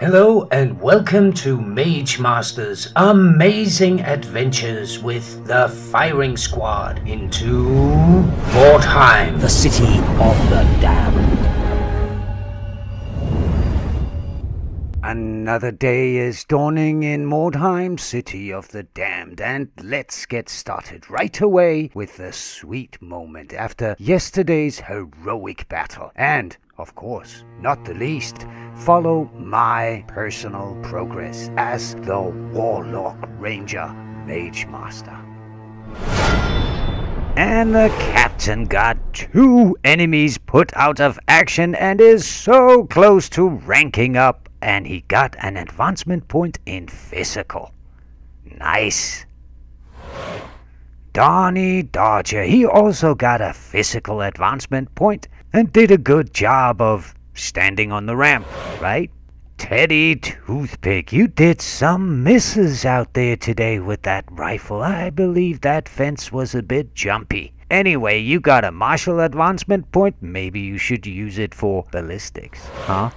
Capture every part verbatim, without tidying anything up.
Hello and welcome to Mage Master's amazing adventures with the Firing Squad into Mordheim, the city of the damned. Another day is dawning in Mordheim, city of the damned, and let's get started right away with the sweet moment after yesterday's heroic battle. And of course, not the least, follow my personal progress as the Warlock Ranger Mage Master. And the captain got two enemies put out of action and is so close to ranking up, and he got an advancement point in physical. Nice. Donnie Dodger, he also got a physical advancement point and did a good job of standing on the ramp, right? Teddy Toothpick, you did some misses out there today with that rifle. I believe that fence was a bit jumpy. Anyway, you got a martial advancement point. Maybe you should use it for ballistics, huh?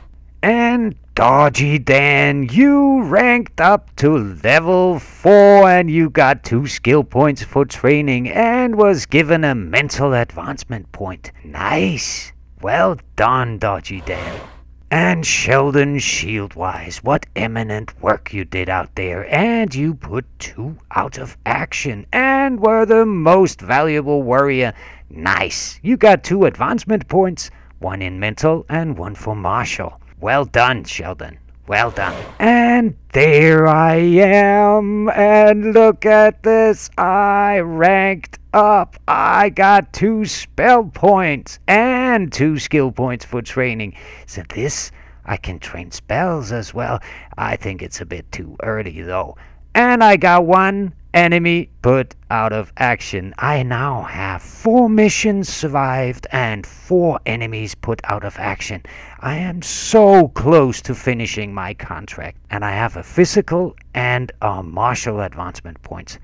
And Dodgy Dan, you ranked up to level four and you got two skill points for training and was given a mental advancement point. Nice. Well done, Dodgy Dan. And Sheldon Shieldwise, what eminent work you did out there, and you put two out of action and were the most valuable warrior. Nice. You got two advancement points, one in mental and one for martial. Well done, Sheldon. Well done. And there I am. And look at this. I ranked up. I got two spell points and two skill points for training. So this, I can train spells as well. I think it's a bit too early, though. And I got one enemy put out of action. I now have four missions survived and four enemies put out of action. I am so close to finishing my contract, and I have a physical and a martial advancement points.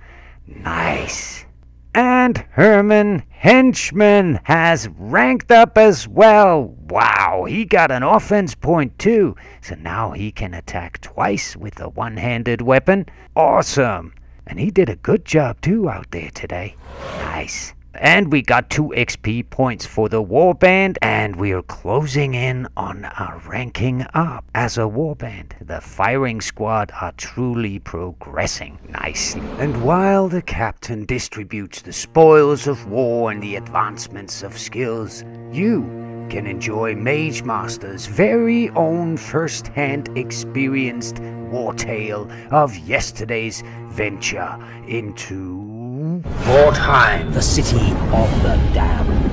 Nice. And Herman Henchman has ranked up as well. Wow, he got an offense point too. So now he can attack twice with a one-handed weapon. Awesome. And he did a good job too out there today. Nice. And we got two X P points for the warband, and we're closing in on our ranking up as a warband. The Firing Squad are truly progressing nicely. And while the captain distributes the spoils of war and the advancements of skills, you can enjoy Mage Master's very own first-hand experienced war tale of yesterday's venture into Mordheim, the city of the damned.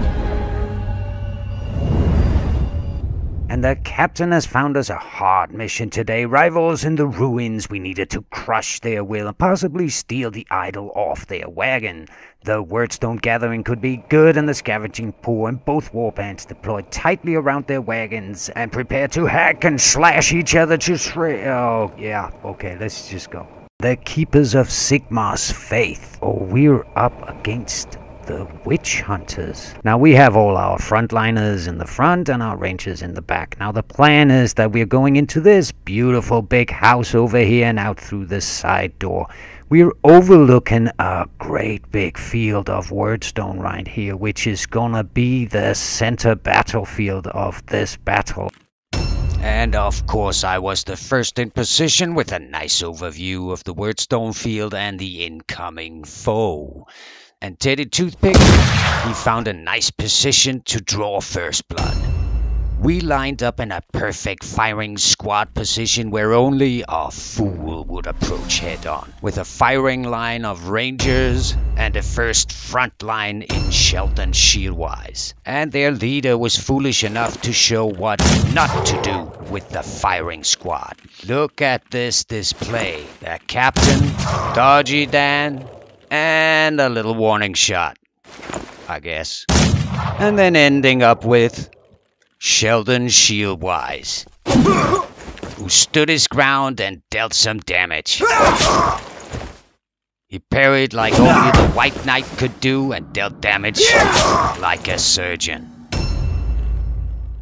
And the captain has found us a hard mission today. Rivals in the ruins, we needed to crush their will and possibly steal the idol off their wagon. The Wordstone gathering could be good and the scavenging poor, and both warbands deployed tightly around their wagons and prepared to hack and slash each other to shreds. Oh, yeah, okay, let's just go. The Keepers of Sigmar's Faith. Oh, we're up against the Witch Hunters. Now, we have all our frontliners in the front and our rangers in the back. Now, the plan is that we're going into this beautiful big house over here and out through this side door. We're overlooking a great big field of Wordstone right here, which is gonna be the center battlefield of this battle. And of course I was the first in position with a nice overview of the Wordstone field and the incoming foe. And Teddy Toothpick, he found a nice position to draw first blood. We lined up in a perfect Firing Squad position where only a fool would approach head on, with a firing line of rangers and a first front line in Sheldon Shieldwise. And their leader was foolish enough to show what not to do with the Firing Squad. Look at this display. The captain, Dodgy Dan, and a little warning shot, I guess. And then ending up with Sheldon Shieldwise, who stood his ground and dealt some damage. He parried like only the White Knight could do and dealt damage like a surgeon.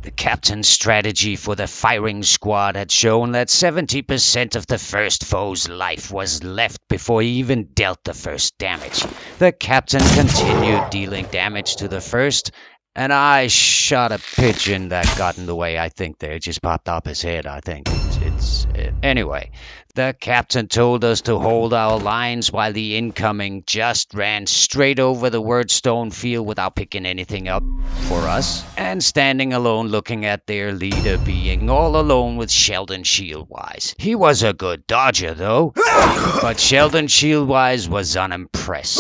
The captain's strategy for the firing squad had shown that seventy percent of the first foe's life was left before he even dealt the first damage. The captain continued dealing damage to the first, and I shot a pigeon that got in the way. I think they just popped off his head, I think. It's, it's it. Anyway, the captain told us to hold our lines while the incoming just ran straight over the Wordstone field without picking anything up for us, and standing alone looking at their leader being all alone with Sheldon Shieldwise. He was a good dodger though, but Sheldon Shieldwise was unimpressed.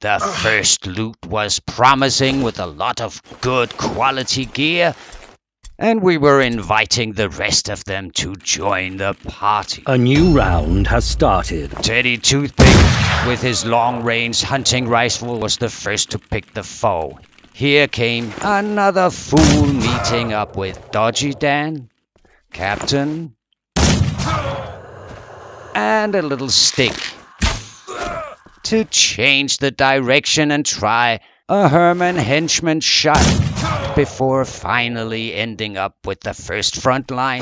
The first loot was promising with a lot of good quality gear, and we were inviting the rest of them to join the party. A new round has started. Teddy Toothpick, with his long-range hunting rifle, was the first to pick the foe. Here came another fool meeting up with Dodgy Dan, Captain, and a little stick to change the direction and try a Herman Henchman shot, before finally ending up with the first front line,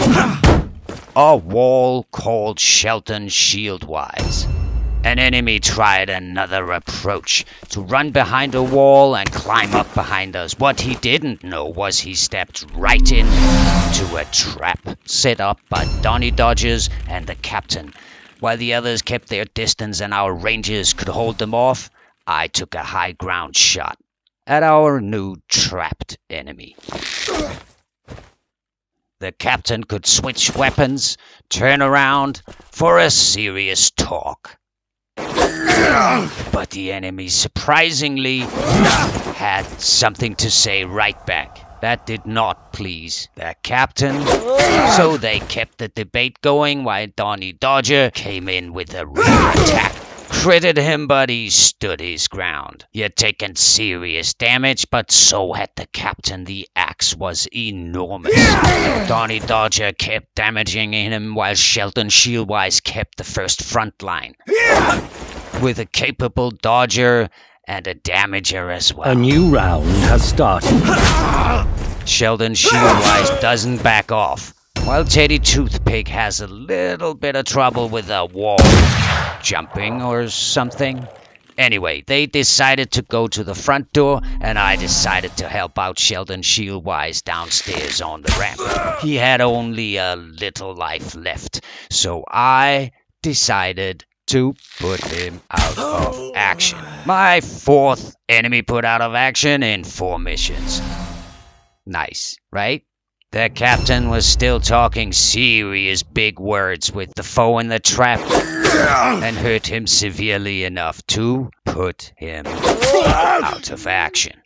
a wall called Sheldon Shieldwise. An enemy tried another approach, to run behind a wall and climb up behind us. What he didn't know was he stepped right in to a trap set up by Donnie Dodgers and the captain. While the others kept their distance and our rangers could hold them off, I took a high ground shot at our new trapped enemy. The captain could switch weapons, turn around for a serious talk. But the enemy surprisingly had something to say right back. That did not please the captain, so they kept the debate going while Donnie Dodger came in with a real attack. Critted him, but he stood his ground. He had taken serious damage, but so had the captain. The axe was enormous. Yeah! Donnie Dodger kept damaging him, while Sheldon Shieldwise kept the first front line. Yeah! With a capable dodger and a damager as well. A new round has started. Sheldon Shieldwise doesn't back off, while Teddy Toothpick has a little bit of trouble with a wall jumping or something. Anyway, they decided to go to the front door, and I decided to help out Sheldon Shieldwise downstairs on the ramp. He had only a little life left, so I decided to put him out of action. My fourth enemy put out of action in four missions. Nice, right? The captain was still talking serious big words with the foe in the trap, and hurt him severely enough to put him out of action.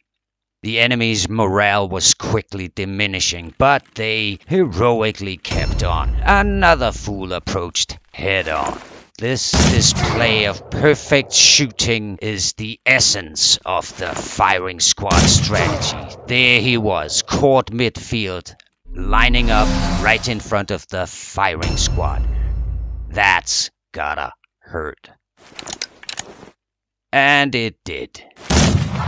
The enemy's morale was quickly diminishing, but they heroically kept on. Another fool approached head on. This display of perfect shooting is the essence of the firing squad strategy. There he was, caught midfield, lining up right in front of the firing squad. That's gotta hurt. And it did.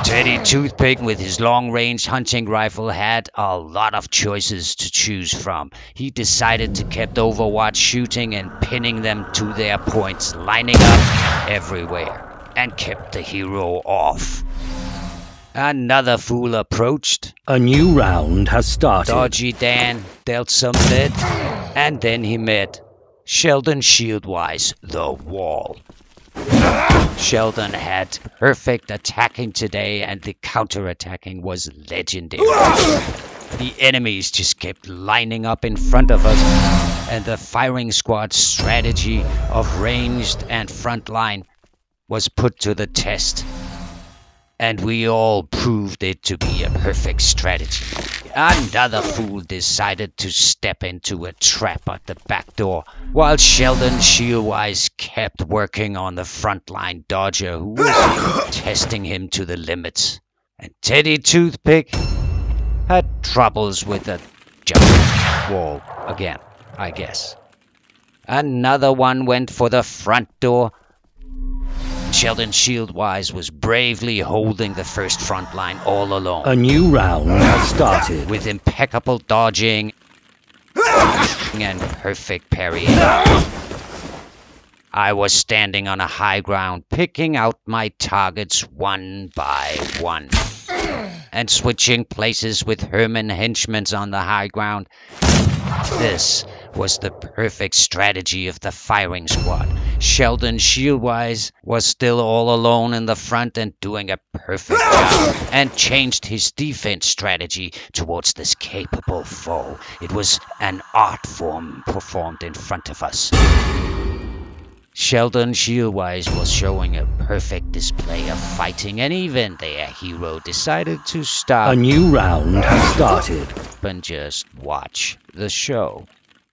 Teddy Toothpick, with his long-range hunting rifle, had a lot of choices to choose from. He decided to keep overwatch shooting and pinning them to their points, lining up everywhere, and kept the hero off. Another fool approached. A new round has started. Dodgy Dan dealt some lead, and then he met Sheldon Shieldwise, the wall. Sheldon had perfect attacking today, and the counter-attacking was legendary. The enemies just kept lining up in front of us, and the firing squad strategy of ranged and frontline was put to the test. And we all proved it to be a perfect strategy. Another fool decided to step into a trap at the back door, while Sheldon Shieldwise kept working on the frontline dodger, who was testing him to the limits. And Teddy Toothpick had troubles with a jump wall again, I guess. Another one went for the front door, Sheldon Shieldwise was bravely holding the first front line all along. A new round started. With impeccable dodging and perfect parrying. I was standing on a high ground, picking out my targets one by one. And switching places with Herman Henchman's on the high ground. This was the perfect strategy of the firing squad. Sheldon Shieldwise was still all alone in the front and doing a perfect job, and changed his defense strategy towards this capable foe. It was an art form performed in front of us. Sheldon Shieldwise was showing a perfect display of fighting, and even their hero decided to stop. A new round started. And just watch the show.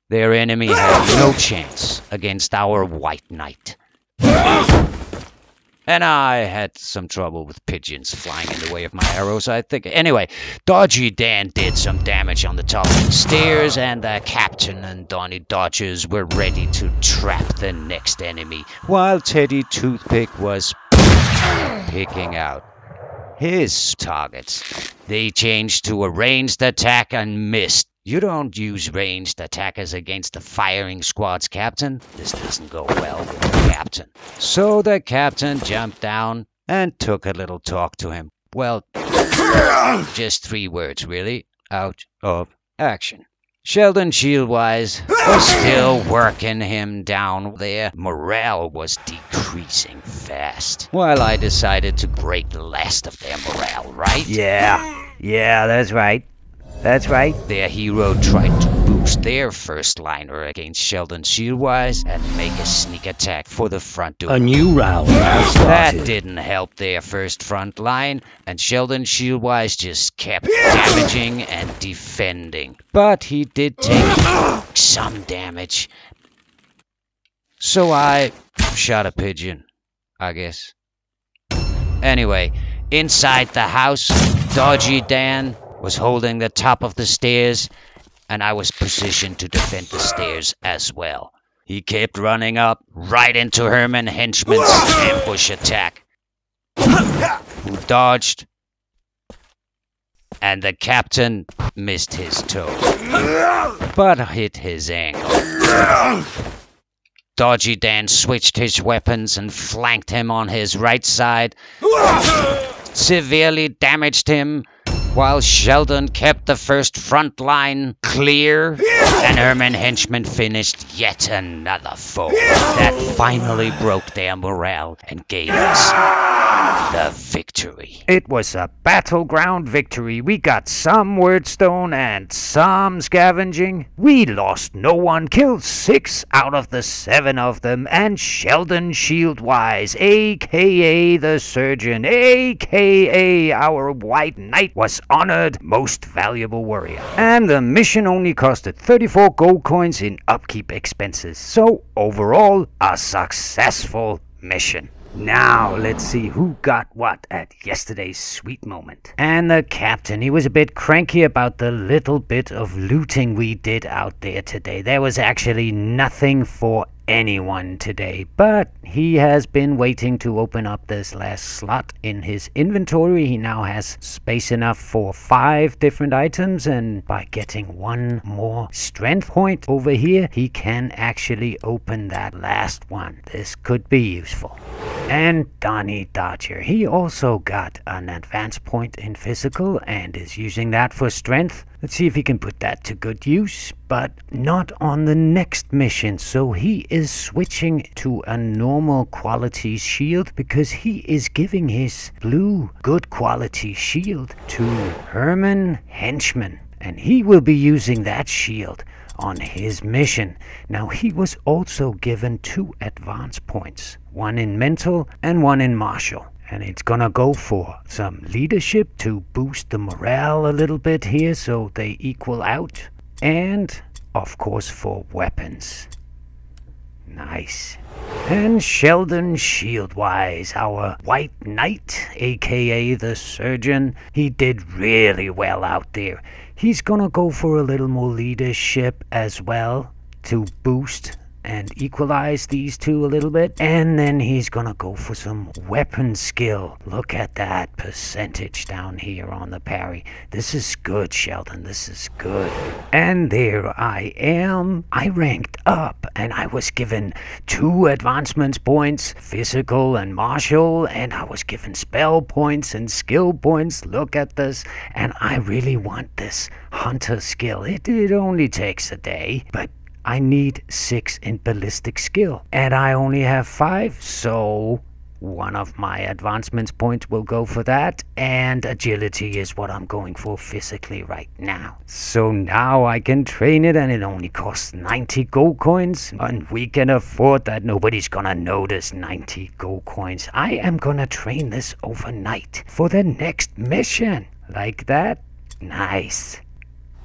Their enemy had no chance against our White Knight. And I had some trouble with pigeons flying in the way of my arrows, I think. Anyway, Dodgy Dan did some damage on the top of the stairs, and the captain and Donnie Dodgers were ready to trap the next enemy, while Teddy Toothpick was picking out his targets. They changed to a ranged attack and missed. You don't use ranged attackers against the firing squad's captain. This doesn't go well with the captain. So the captain jumped down and took a little talk to him. Well, just three words, really. Out of action. Sheldon Shieldwise was still working him down. Their morale was decreasing fast. While I decided to break the last of their morale, right? Yeah, yeah, that's right. That's right. Their hero tried to boost their first liner against Sheldon Shieldwise and make a sneak attack for the front door. A new round started. That didn't help their first front line, and Sheldon Shieldwise just kept damaging and defending. But he did take some damage. So I shot a pigeon, I guess. Anyway, inside the house, Dodgy Dan was holding the top of the stairs, and I was positioned to defend the stairs as well. He kept running up, right into Herman Henchman's ambush attack, who dodged, and the captain missed his toe, but hit his ankle. Dodgy Dan switched his weapons and flanked him on his right side, severely damaged him, while Sheldon kept the first front line clear, and Herman Henchman finished yet another foe that finally broke their morale and gave us the victory. It was a battleground victory. We got some Wordstone and some scavenging. We lost no one, killed six out of the seven of them, and Sheldon Shieldwise, a k a the Surgeon, a k a our White Knight, was honored Most Valuable Warrior. And the mission only costed thirty-four gold coins in upkeep expenses. So overall, a successful mission. Now let's see who got what at yesterday's sweet moment. And the captain, he was a bit cranky about the little bit of looting we did out there today. There was actually nothing for anyone today, but he has been waiting to open up this last slot in his inventory. He now has space enough for five different items, and by getting one more strength point over here, he can actually open that last one. This could be useful. And Donnie Dodger, he also got an advanced point in physical and is using that for strength. Let's see if he can put that to good use, but not on the next mission. So he is switching to a normal quality shield because he is giving his blue good quality shield to Herman Henchman, and he will be using that shield on his mission. Now he was also given two advance points, one in mental and one in martial, and it's gonna go for some leadership to boost the morale a little bit here so they equal out, and of course for weapons. Nice. And Sheldon Shieldwise, our White Knight, a k a the Surgeon, he did really well out there. He's gonna go for a little more leadership as well to boost and equalize these two a little bit. And then he's gonna go for some weapon skill. Look at that percentage down here on the parry. This is good, Sheldon. This is good. And there I am. I ranked up and I was given two advancements points, physical and martial, and I was given spell points and skill points. Look at this. And I really want this hunter skill. It, it only takes a day, but I need six in ballistic skill, and I only have five, so one of my advancements points will go for that, and agility is what I'm going for physically right now. So now I can train it, and it only costs ninety gold coins, and we can afford that. Nobody's gonna notice ninety gold coins. I am gonna train this overnight for the next mission. Like that? Nice.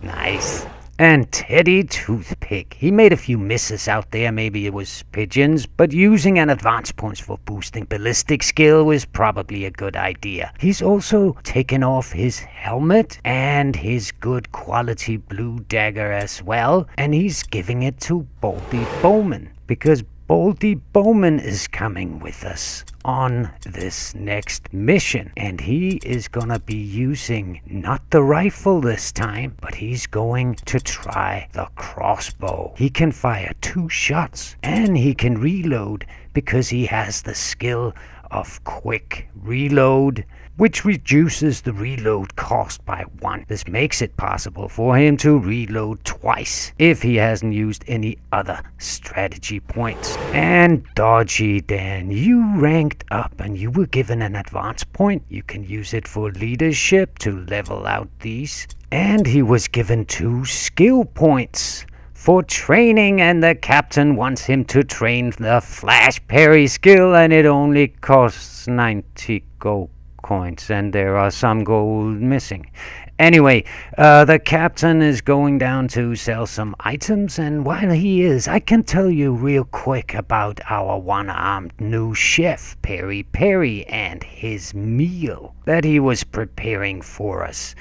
Nice. And Teddy Toothpick, he made a few misses out there, maybe it was pigeons, but using an advance points for boosting ballistic skill was probably a good idea. He's also taken off his helmet and his good quality blue dagger as well, and he's giving it to Baldy Bowman, because Baldy Bowman is coming with us on this next mission, and he is gonna be using not the rifle this time, but he's going to try the crossbow. He can fire two shots and he can reload because he has the skill of quick reload, which reduces the reload cost by one. This makes it possible for him to reload twice if he hasn't used any other strategy points. And Dodgy Dan, you ranked up and you were given an advance point. You can use it for leadership to level out these. And he was given two skill points for training, and the captain wants him to train the Flash Parry skill, and it only costs ninety gold coins, and there are some gold missing. Anyway, uh, the captain is going down to sell some items, and while he is, I can tell you real quick about our one-armed new chef, Perry Parry, and his meal that he was preparing for us.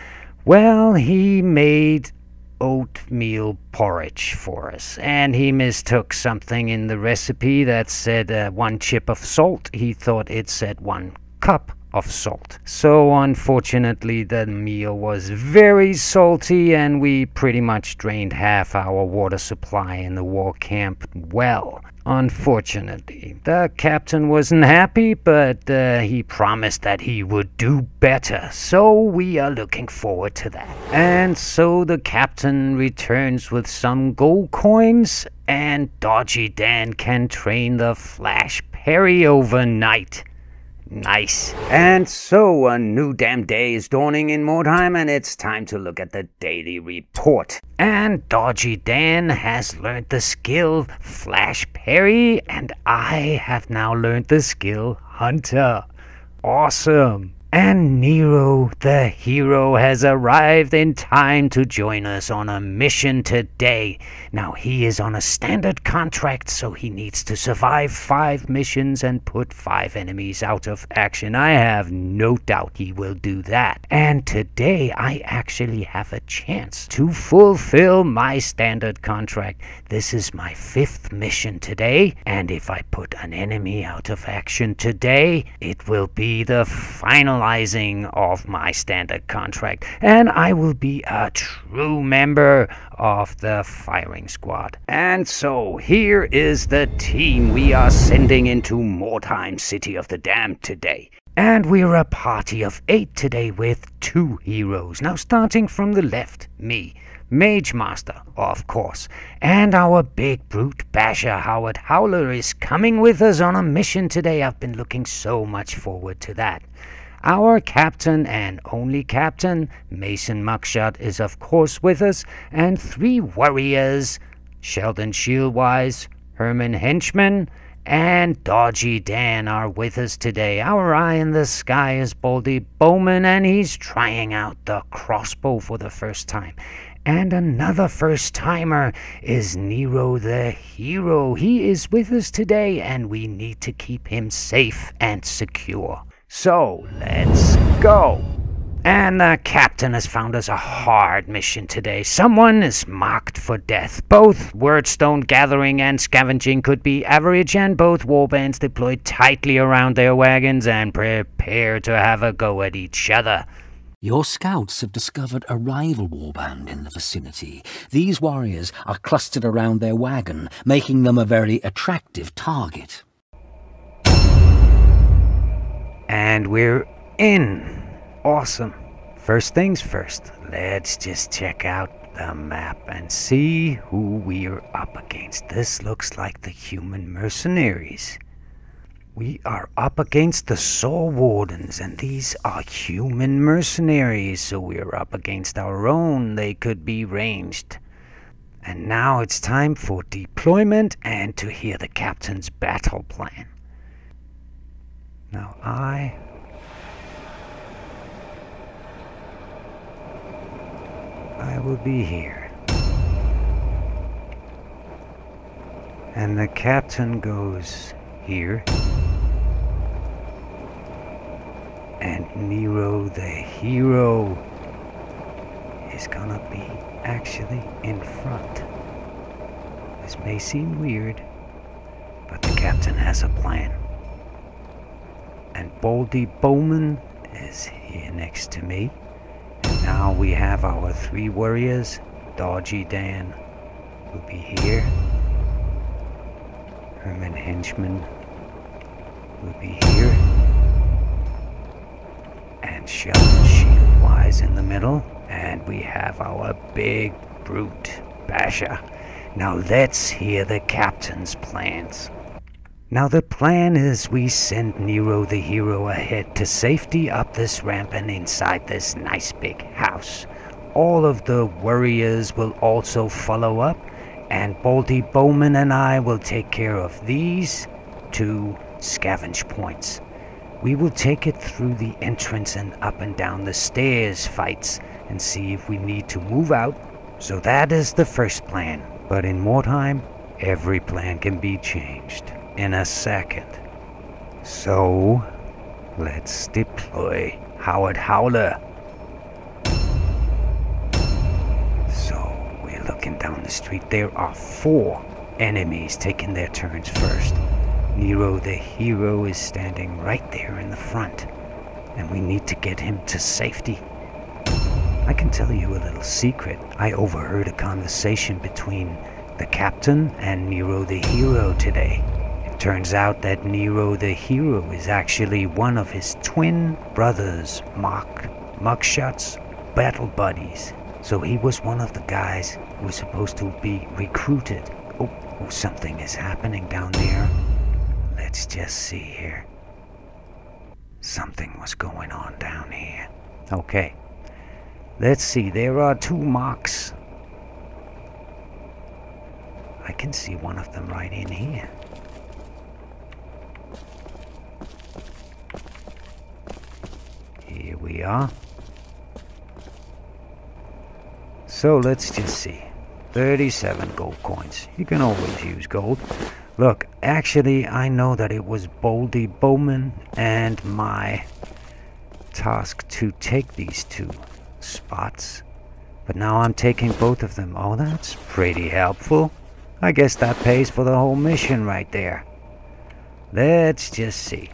Well, he made oatmeal porridge for us, and he mistook something in the recipe that said uh, one chip of salt. He thought it said one cup of salt. So unfortunately the meal was very salty, and we pretty much drained half our water supply in the war camp. Well, unfortunately the captain wasn't happy, but uh, he promised that he would do better, so we are looking forward to that. And so the captain returns with some gold coins, and Dodgy Dan can train the Flash Parry overnight. Nice. And so a new damn day is dawning in Mordheim, and it's time to look at the daily report. And Dodgy Dan has learned the skill Flash Parry, and I have now learned the skill Hunter. Awesome. And Nero the Hero has arrived in time to join us on a mission today. Now he is on a standard contract, so he needs to survive five missions and put five enemies out of action. I have no doubt he will do that. And today I actually have a chance to fulfill my standard contract. This is my fifth mission today, and if I put an enemy out of action today, it will be the final finalizing of my standard contract, and I will be a true member of the Firing Squad. And so here is the team we are sending into Mordheim, City of the Damned today. And we're a party of eight today with two heroes. Now starting from the left, me, Mage Master, of course, and our big brute Basher, Howard Howler, is coming with us on a mission today. I've been looking so much forward to that. Our captain and only captain, Mason Muckshot, is of course with us, and three warriors, Sheldon Shieldwise, Herman Henchman, and Dodgy Dan are with us today. Our eye in the sky is Baldy Bowman, and he's trying out the crossbow for the first time. And another first-timer is Nero the Hero. He is with us today, and we need to keep him safe and secure. So, let's go! And the captain has found us a hard mission today. Someone is marked for death. Both Wordstone gathering and scavenging could be average, and both warbands deployed tightly around their wagons and prepare to have a go at each other. Your scouts have discovered a rival warband in the vicinity. These warriors are clustered around their wagon, making them a very attractive target. And we're in. Awesome. First things first, let's just check out the map and see who we're up against. This looks like the human mercenaries. We are up against the Soul Wardens, and these are human mercenaries, so we're up against our own. They could be ranged. And now it's time for deployment and to hear the captain's battle plan. Now I... I will be here. And the captain goes here. And Nero the Hero is gonna be actually in front. This may seem weird, but the captain has a plan. And Baldy Bowman is here next to me. Now we have our three warriors. Dodgy Dan will be here. Herman Henchman will be here. And Sheldon Shieldwise in the middle. And we have our big brute, Basher. Now let's hear the captain's plans. Now the plan is we send Nero the Hero ahead to safety up this ramp and inside this nice big house. All of the warriors will also follow up, and Baldy Bowman and I will take care of these two scavenge points. We will take it through the entrance and up and down the stairs fights and see if we need to move out. So that is the first plan. But in Mordheim, every plan can be changed in a second. So let's deploy Howard Howler. So we're looking down the street. There are four enemies taking their turns first. Nero the Hero is standing right there in the front, and we need to get him to safety. I can tell you a little secret. I overheard a conversation between the captain and Nero the Hero today. Turns out that Nero the Hero is actually one of his twin brothers, Mark Muckshot's battle buddies. So he was one of the guys who was supposed to be recruited. Oh, oh, something is happening down there. Let's just see here. Something was going on down here. Okay. Let's see, there are two Marks. I can see one of them right in here. Here we are. So let's just see. thirty-seven gold coins. You can always use gold. Look, actually I know that it was Baldy Bowman and my task to take these two spots. But now I'm taking both of them. Oh, that's pretty helpful. I guess that pays for the whole mission right there. Let's just see.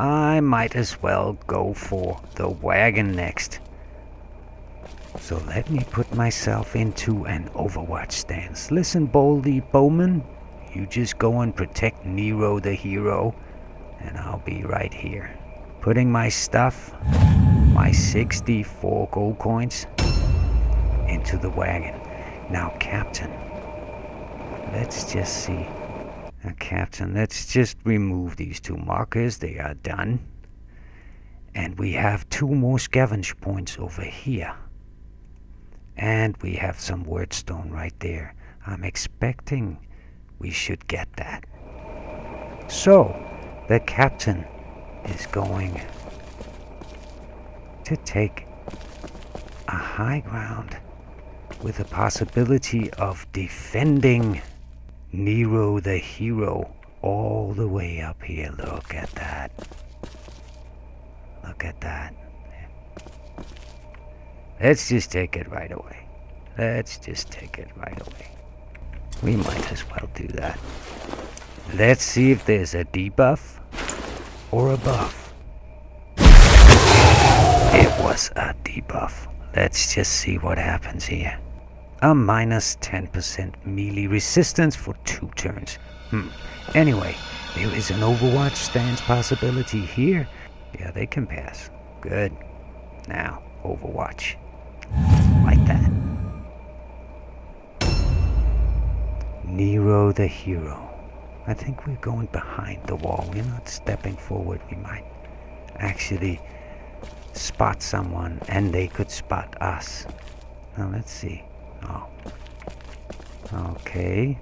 I might as well go for the wagon next. So let me put myself into an overwatch stance. Listen, Baldy Bowman, you just go and protect Nero the Hero, and I'll be right here. Putting my stuff, my sixty-four gold coins, into the wagon. Now, Captain, let's just see. Now, Captain, let's just remove these two markers. They are done. And we have two more scavenge points over here. And we have some Wordstone right there. I'm expecting we should get that. So, the captain is going to take a high ground with the possibility of defending Nero the Hero all the way up here. Look at that. Look at that. Let's just take it right away. Let's just take it right away. We might as well do that. Let's see if there's a debuff or a buff. It was a debuff. Let's just see what happens here. A minus ten percent melee resistance for two turns. Hmm. Anyway, there is an Overwatch stance possibility here. Yeah, they can pass. Good. Now, Overwatch. Like that. Nero the Hero. I think we're going behind the wall. We're not stepping forward. We might actually spot someone and they could spot us. Now, let's see. Oh. Okay.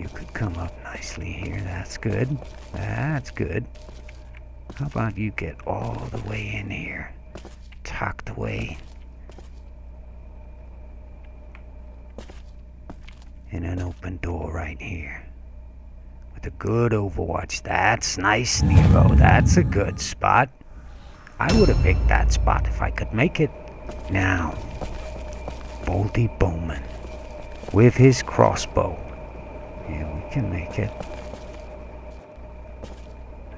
You could come up nicely here. That's good. That's good. How about you get all the way in here? Tucked away. In an open door right here. With a good overwatch. That's nice, Nero. That's a good spot. I would have picked that spot if I could make it. Now, Baldy Bowman with his crossbow. Yeah, we can make it.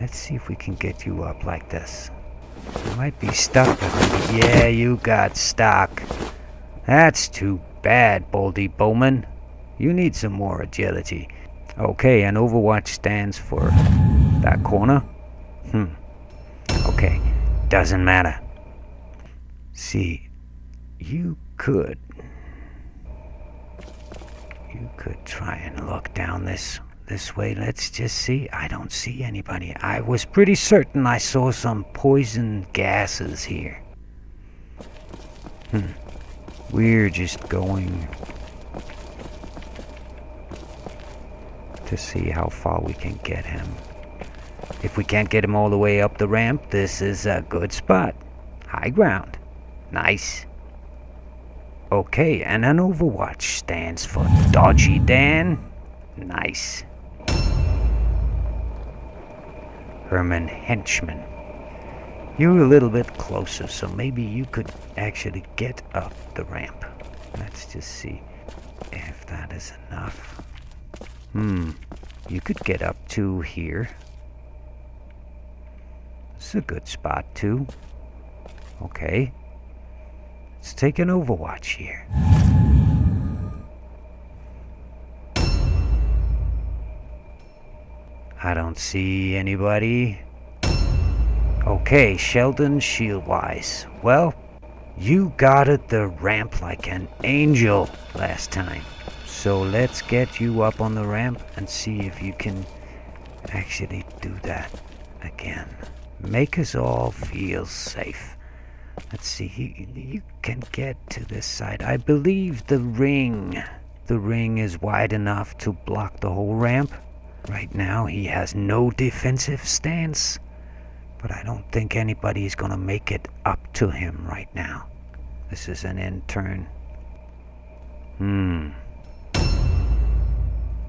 Let's see if we can get you up like this. You might be stuck. Yeah, you got stuck. That's too bad, Baldy Bowman. You need some more agility. Okay, an overwatch stands for that corner. Hmm. Okay, doesn't matter. See, you could... You could try and look down this this way. Let's just see. I don't see anybody. I was pretty certain I saw some poison gases here. Hmm. We're just going to see how far we can get him. If we can't get him all the way up the ramp, this is a good spot. High ground. Nice. Okay, and an overwatch stands for Dodgy Dan. Nice. Herman Henchman. You're a little bit closer, so maybe you could actually get up the ramp. Let's just see if that is enough. Hmm. You could get up to here. It's a good spot, too. Okay. Let's take an overwatch here. I don't see anybody. Okay, Sheldon Shieldwise. Well, you guarded the ramp like an angel last time. So let's get you up on the ramp and see if you can actually do that again. Make us all feel safe. Let's see, he, you can get to this side. I believe the ring. The ring is wide enough to block the whole ramp. Right now he has no defensive stance. But I don't think anybody is going to make it up to him right now. This is an end turn. Hmm.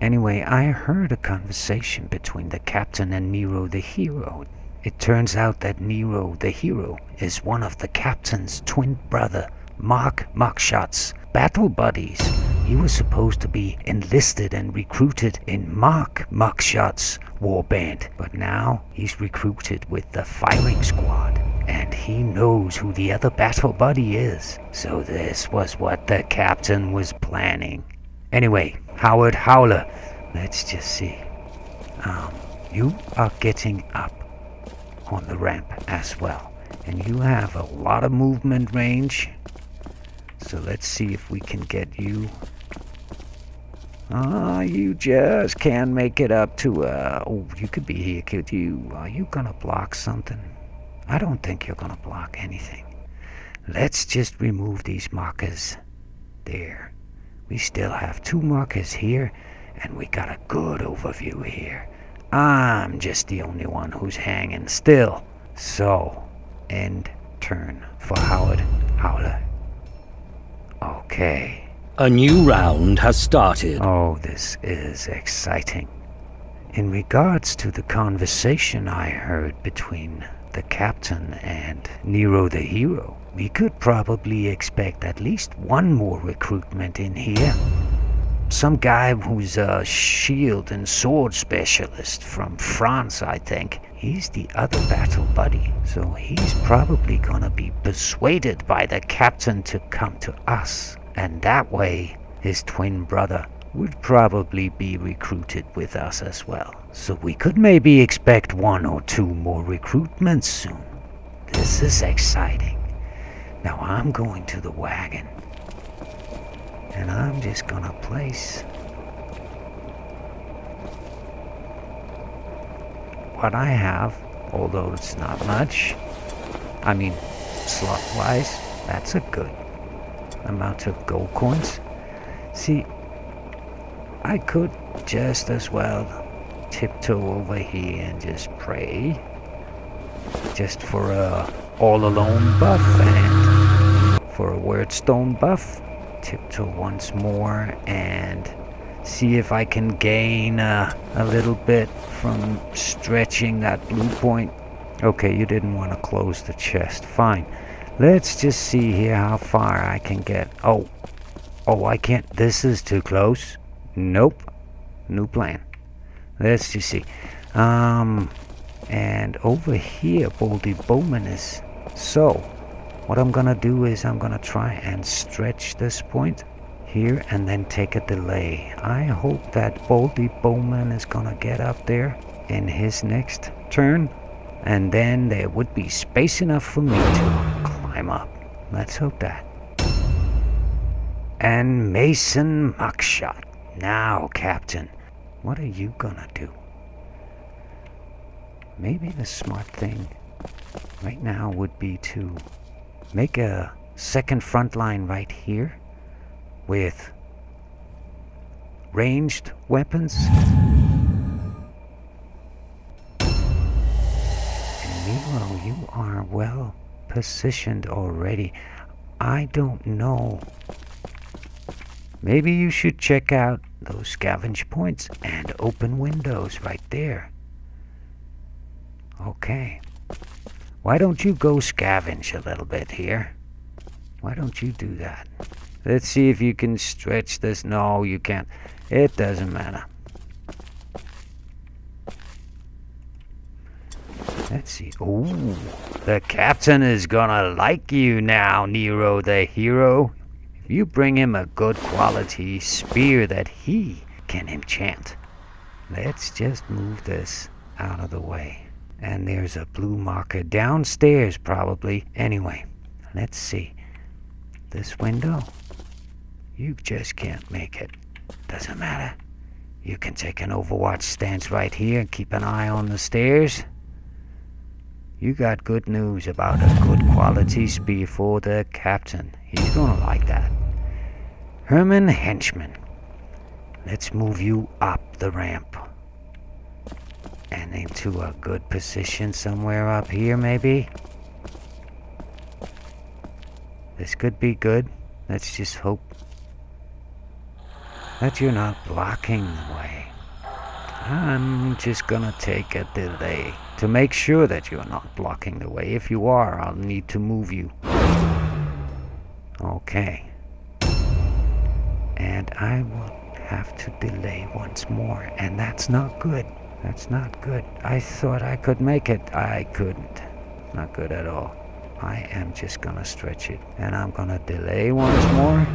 Anyway, I heard a conversation between the captain and Nero the Hero. It turns out that Nero the Hero is one of the captain's twin brother, Mark Muckshot's battle buddies. He was supposed to be enlisted and recruited in Mark Muckshot's warband, but now he's recruited with the Firing Squad, and he knows who the other battle buddy is. So this was what the captain was planning. Anyway, Howard Howler, let's just see. Um, you are getting up on the ramp as well, and you have a lot of movement range, so let's see if we can get you. Ah, you just can't make it up to uh oh, you could be here. Could you are you gonna block something? I don't think you're gonna block anything. Let's just remove these markers there. We still have two markers here, and we got a good overview here. I'm just the only one who's hanging still. So, end turn for Howard Howler. Okay. A new round has started. Oh, this is exciting. In regards to the conversation I heard between the captain and Nero the Hero, we could probably expect at least one more recruitment in here. Some guy who's a shield and sword specialist from France, I think. He's the other battle buddy, so he's probably gonna be persuaded by the captain to come to us. And that way, his twin brother would probably be recruited with us as well. So we could maybe expect one or two more recruitments soon. This is exciting. Now I'm going to the wagon. And I'm just gonna place what I have, although it's not much. I mean, slot-wise, that's a good amount of gold coins. See, I could just as well tiptoe over here and just pray. Just for a all-alone buff and for a Wordstone buff. Tiptoe once more and see if I can gain uh, a little bit from stretching that blue point. Okay, you didn't want to close the chest. Fine. Let's just see here how far I can get. Oh. Oh, I can't. This is too close. Nope. New plan. Let's just see. Um, and over here, Baldy Bowman is. So what I'm gonna do is I'm gonna try and stretch this point here and then take a delay. I hope that Baldy Bowman is gonna get up there in his next turn, and then there would be space enough for me to climb up. Let's hope that. And Mason Muckshot. Now, Captain, what are you gonna do? Maybe the smart thing right now would be to make a second front line right here with ranged weapons and meanwhile you are well positioned already. I don't know, maybe you should check out those scavenge points and open windows right there. Okay, why don't you go scavenge a little bit here? Why don't you do that? Let's see if you can stretch this. No, you can't. It doesn't matter. Let's see. Ooh, the captain is gonna like you now, Nero the Hero. If you bring him a good quality spear that he can enchant. Let's just move this out of the way. And there's a blue marker downstairs, probably. Anyway, let's see. This window. You just can't make it. Doesn't matter. You can take an overwatch stance right here and keep an eye on the stairs. You got good news about a good quality spear for the captain. He's gonna like that. Herman Henchman. Let's move you up the ramp. And into a good position somewhere up here, maybe. This could be good. Let's just hope that you're not blocking the way. I'm just gonna take a delay to make sure that you're not blocking the way. If you are, I'll need to move you. Okay. And I will have to delay once more, and that's not good. That's not good. I thought I could make it. I couldn't. Not good at all. I am just gonna stretch it. And I'm gonna delay once more.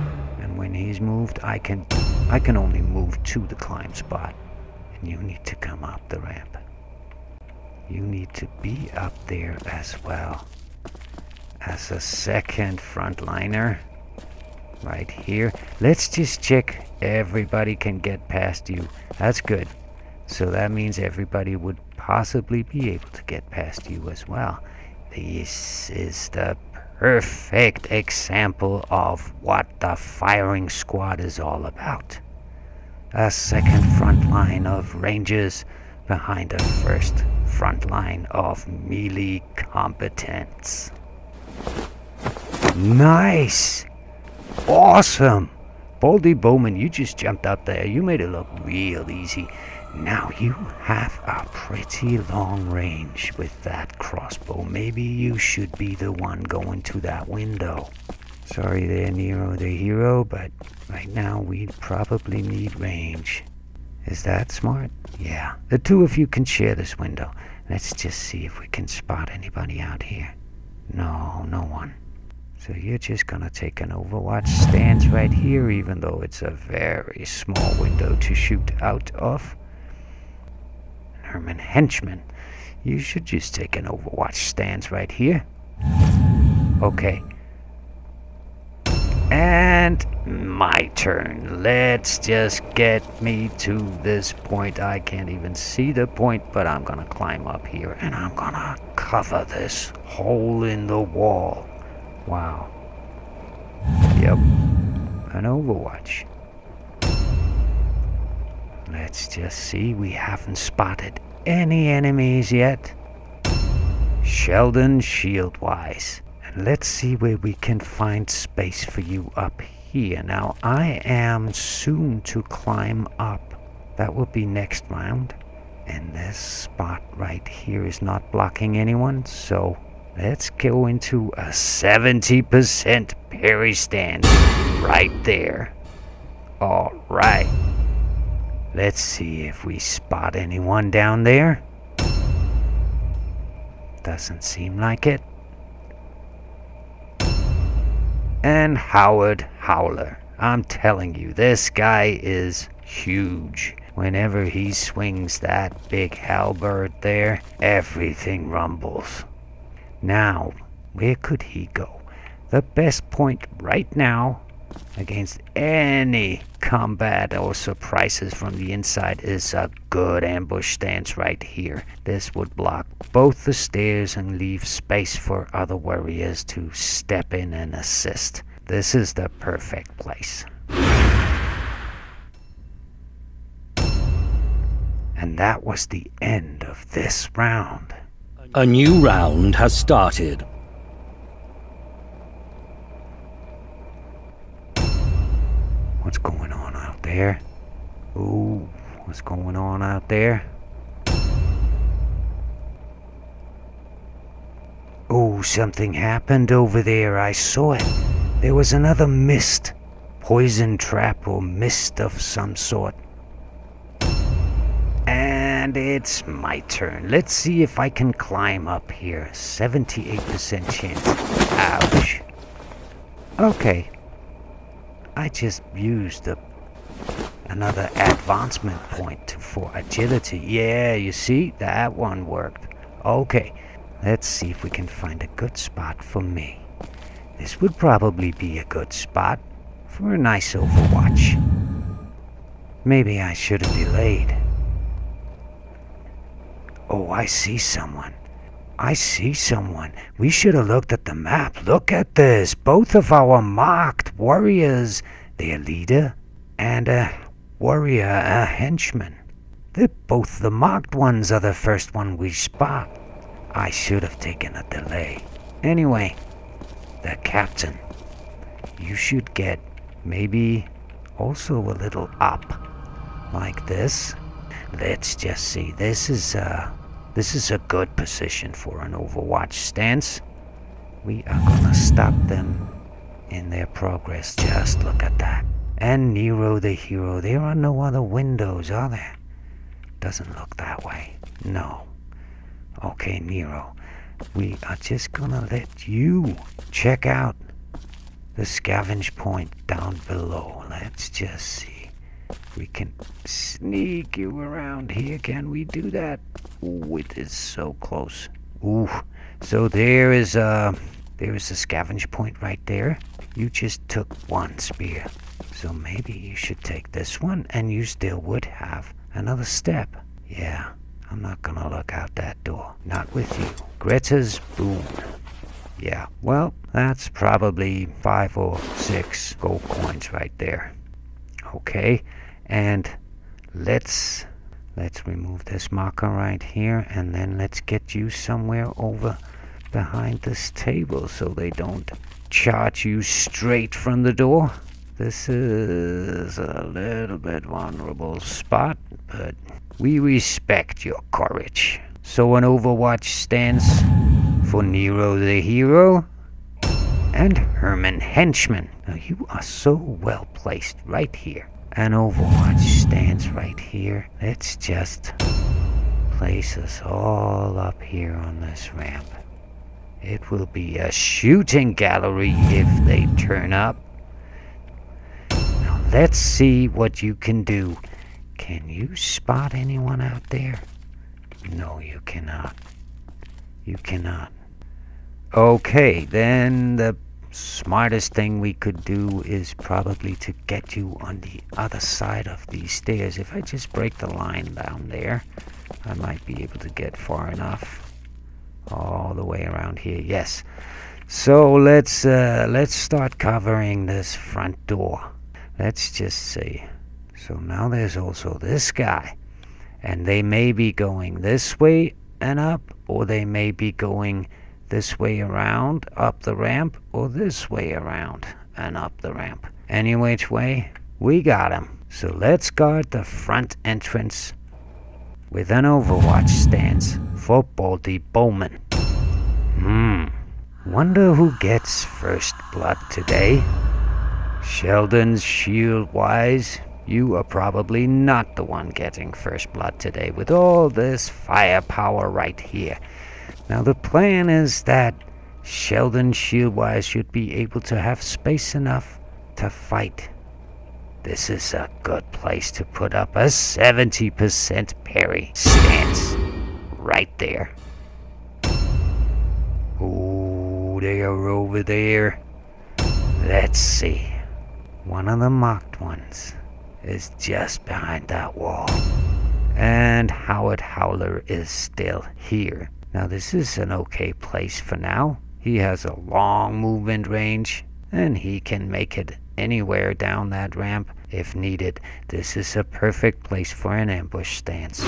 And when he's moved, I can I can only move to the climb spot. And you need to come up the ramp. You need to be up there as well. As a second frontliner. Right here. Let's just check everybody can get past you. That's good. So that means everybody would possibly be able to get past you as well. This is the perfect example of what the firing squad is all about. A second front line of rangers behind a first front line of melee competence. Nice! Awesome! Baldy Bowman, you just jumped up there. You made it look real easy. Now you have a pretty long range with that crossbow. Maybe you should be the one going to that window. Sorry there, Nero the Hero, but right now we probably need range. Is that smart? Yeah. The two of you can share this window. Let's just see if we can spot anybody out here. No, no one. So you're just gonna take an overwatch stance right here, even though it's a very small window to shoot out of. Herman Henchman, you should just take an overwatch stance right here. Okay. And my turn. Let's just get me to this point. I can't even see the point, but I'm gonna climb up here and I'm gonna cover this hole in the wall. Wow. Yep. An overwatch. Let's just see. We haven't spotted any enemies yet. Sheldon Shieldwise. And let's see where we can find space for you up here. Now, I am soon to climb up. That will be next round. And this spot right here is not blocking anyone, so... let's go into a seventy percent parry stance right there. Alright. Let's see if we spot anyone down there. Doesn't seem like it. And Howard Howler. I'm telling you, this guy is huge. Whenever he swings that big halberd there, everything rumbles. Now, where could he go? The best point right now against any combat or surprises from the inside is a good ambush stance right here. This would block both the stairs and leave space for other warriors to step in and assist. This is the perfect place. And that was the end of this round. A new round has started. What's going on out there? Ooh, what's going on out there? Ooh, something happened over there. I saw it. There was another mist. Poison trap or mist of some sort. And it's my turn. Let's see if I can climb up here. seventy-eight percent chance. Ouch. Okay. I just used a, another advancement point for agility. Yeah, you see? That one worked. Okay. Let's see if we can find a good spot for me. This would probably be a good spot for a nice overwatch. Maybe I should have delayed. Oh, I see someone. I see someone. We should have looked at the map. Look at this. Both of our marked warriors. Their leader and a warrior, a henchman. They're both the marked ones are the first one we spot. I should have taken a delay. Anyway, the captain. You should get maybe also a little up. Like this. Let's just see. This is a... This is a good position for an overwatch stance. We are gonna stop them in their progress. Just look at that. And Nero the Hero. There are no other windows, are there? Doesn't look that way. No. Okay, Nero. We are just gonna let you check out the scavenge point down below. Let's just see. We can sneak you around here. Can we do that? Ooh, it is so close. Ooh. So there is a... There is a scavenge point right there. You just took one spear. So maybe you should take this one and you still would have another step. Yeah. I'm not gonna look out that door. Not with you. Greta's boon. Yeah. Well, that's probably five or six gold coins right there. Okay. And let's... Let's remove this marker right here, and then let's get you somewhere over behind this table so they don't charge you straight from the door. This is a little bit vulnerable spot, but We respect your courage. So an Overwatch stands for Nero the Hero and Herman Henchman. Now you are so well placed right here. An Overwatch stands right here. Let's just place us all up here on this ramp. It will be a shooting gallery if they turn up. Now let's see what you can do. Can you spot anyone out there? No, you cannot. You cannot. Okay, then the smartest thing we could do is probably to get you on the other side of these stairs. If I just break the line down there, I might be able to get far enough. All the way around here, yes. So let's uh, let's start covering this front door. Let's just see. So now there's also this guy, and they may be going this way and up, or they may be going this way around up the ramp, or this way around and up the ramp. Any which way, we got him. So let's guard the front entrance with an Overwatch stance for Baldy Bowman. Hmm, wonder who gets first blood today? Sheldon Shieldwise, you are probably not the one getting first blood today with all this firepower right here. Now the plan is that Sheldon Shieldwise should be able to have space enough to fight. This is a good place to put up a seventy percent parry stance right there. Ooh, they are over there. Let's see. One of the marked ones is just behind that wall. And Howard Howler is still here. Now this is an okay place for now. He has a long movement range, and he can make it anywhere down that ramp if needed. This is a perfect place for an ambush stance.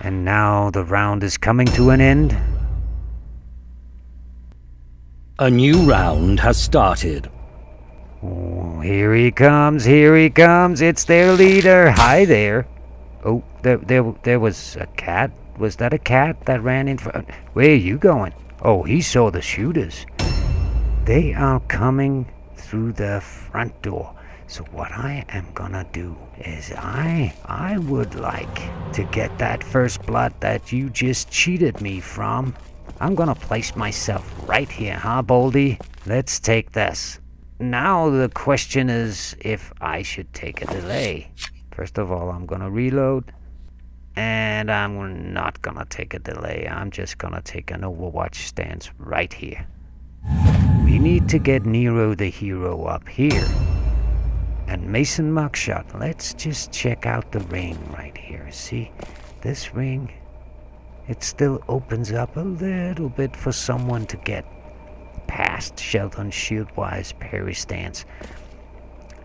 And now the round is coming to an end. A new round has started. Oh, here he comes, here he comes, it's their leader. Hi there. Oh, there, there, there was a cat. Was that a cat that ran in front? Where are you going? Oh, he saw the shooters. They are coming through the front door. So what I am gonna do is I I would like to get that first blood that you just cheated me from. I'm gonna place myself right here, huh, Baldy? Let's take this. Now the question is if I should take a delay. First of all, I'm gonna reload. And I'm not gonna take a delay. I'm just gonna take an Overwatch stance right here. We need to get Nero the Hero up here. And Mason Muckshot, let's just check out the ring right here. See, this ring, it still opens up a little bit for someone to get past Sheldon Shieldwise parry stance.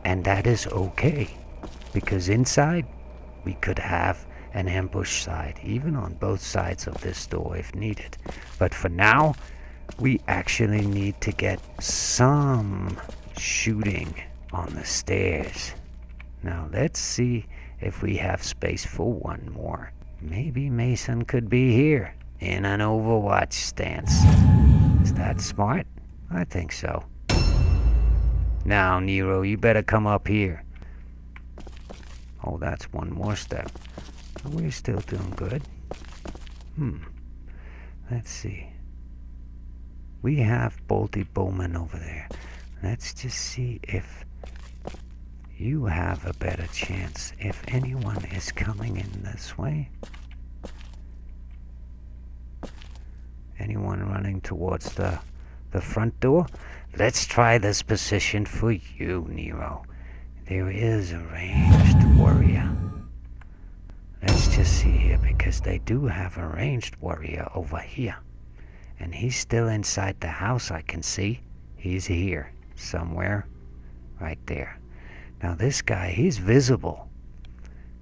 And that is okay, because inside we could have an ambush side, even on both sides of this door if needed. But for now, we actually need to get some shooting on the stairs. Now let's see if we have space for one more. Maybe Mason could be here in an Overwatch stance. Is that smart? I think so. Now Nero, you better come up here. Oh, that's one more step. We're still doing good. Hmm. Let's see. We have Baldy Bowman over there. Let's just see if you have a better chance. If anyone is coming in this way. Anyone running towards the, the front door? Let's try this position for you, Nero. There is a ranged warrior. Let's just see here, because they do have a ranged warrior over here. And he's still inside the house, I can see. He's here, somewhere, right there. Now this guy, he's visible.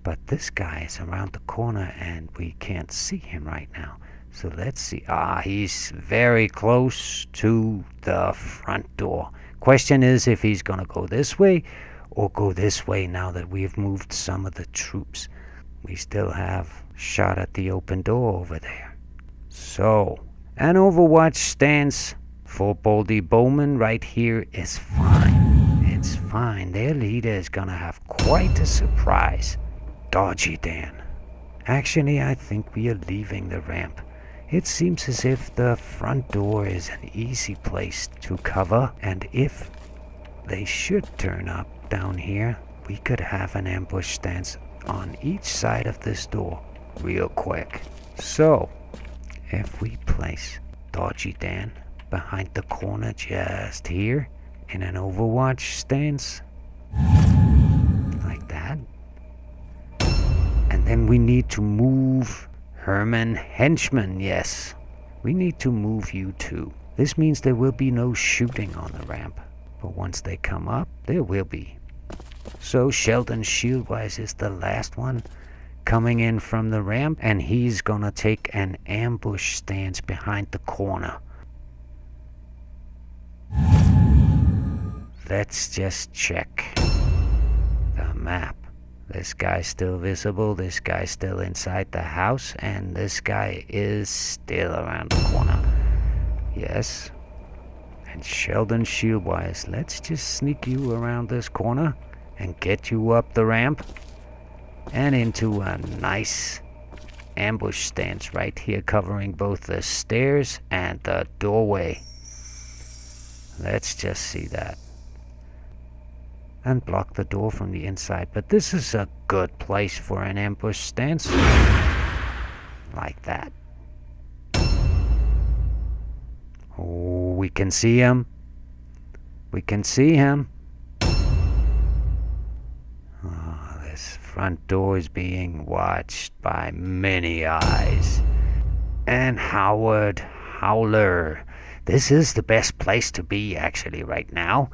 But this guy is around the corner and we can't see him right now. So let's see. Ah, he's very close to the front door. Question is if he's gonna go this way or go this way now that we've moved some of the troops. We still have a shot at the open door over there. So, an Overwatch stance for Baldy Bowman right here is fine. It's fine. Their leader is gonna have quite a surprise. Dodgy Dan. Actually, I think we are leaving the ramp. It seems as if the front door is an easy place to cover, and if they should turn up down here, we could have an ambush stance on each side of this door real quick. So, if we place Dodgy Dan behind the corner just here in an Overwatch stance, like that, and then we need to move Herman Henchman, yes. We need to move you too. This means there will be no shooting on the ramp. But once they come up, there will be. So Sheldon Shieldwise is the last one coming in from the ramp, and he's gonna take an ambush stance behind the corner. Let's just check the map. This guy's still visible, this guy's still inside the house, and this guy is still around the corner. Yes. And Sheldon Shieldwise, let's just sneak you around this corner and get you up the ramp and into a nice ambush stance right here, covering both the stairs and the doorway. Let's just see that. And block the door from the inside. But this is a good place for an ambush stance. Like that. Oh, we can see him. We can see him. Oh, this front door is being watched by many eyes. And Howard Howler. This is the best place to be actually right now.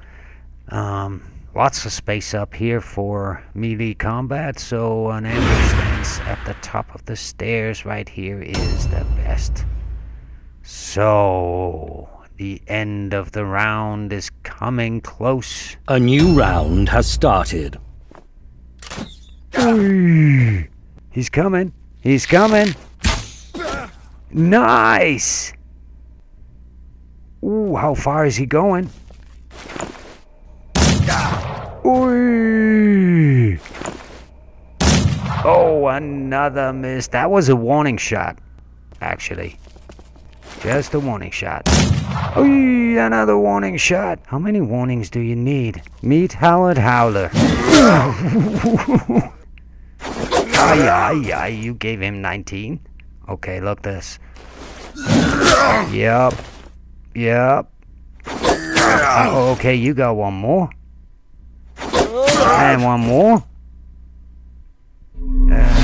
Um... Lots of space up here for melee combat, so an ambush stance at the top of the stairs right here is the best. So, the end of the round is coming close. A new round has started. He's coming. He's coming. Nice! Ooh, how far is he going? Ooh. Oh, another miss. That was a warning shot, actually. Just a warning shot. Ooh, another warning shot. How many warnings do you need? Meet Howard Howler. Aye, aye, aye. You gave him nineteen. Okay, look this. Yep. Yep. Oh, okay, you got one more. And one more. Uh,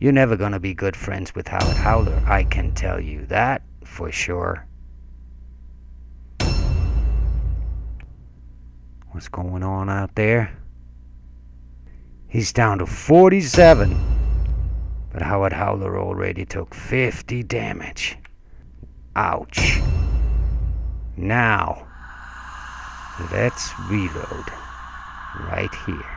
you're never gonna be good friends with Howard Howler, I can tell you that for sure. What's going on out there? He's down to forty-seven. But Howard Howler already took fifty damage. Ouch. Now, let's reload. Right here.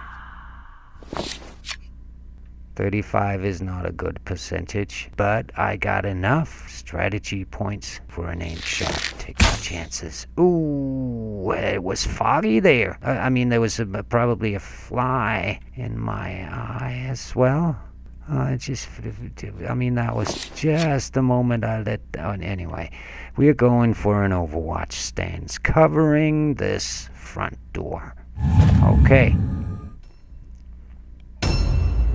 thirty-five is not a good percentage, but I got enough strategy points for an aim shot. Take my chances. Ooh, it was foggy there. Uh, I mean, there was a, probably a fly in my eye as well. Uh, just, I mean, that was just the moment I let down. Anyway, we're going for an Overwatch stance covering this front door. Okay,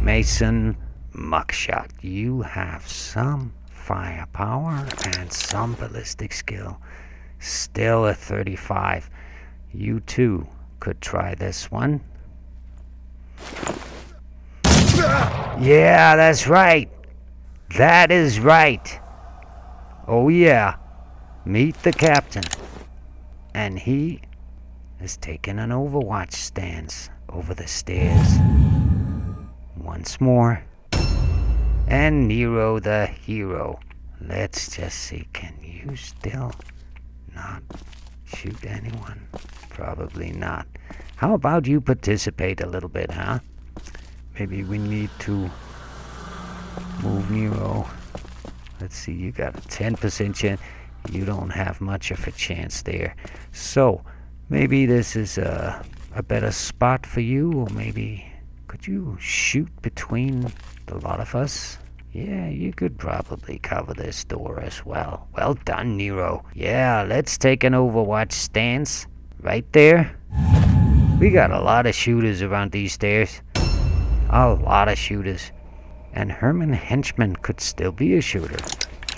Mason Muckshot, you have some firepower and some ballistic skill. Still a thirty-five. You too could try this one. Yeah, that's right. That is right. Oh yeah, meet the captain. And he is taking an Overwatch stance over the stairs once more. And Nero the Hero. Let's just see, can you still not shoot anyone? Probably not. How about you participate a little bit, huh? Maybe we need to Move Nero. Let's see, you got a ten percent chance. You don't have much of a chance there. So, maybe this is a, a better spot for you, or maybe... Could you shoot between the lot of us? Yeah, you could probably cover this door as well. Well done, Nero. Yeah, let's take an Overwatch stance. Right there. We got a lot of shooters around these stairs. A lot of shooters. And Herman Henchman could still be a shooter.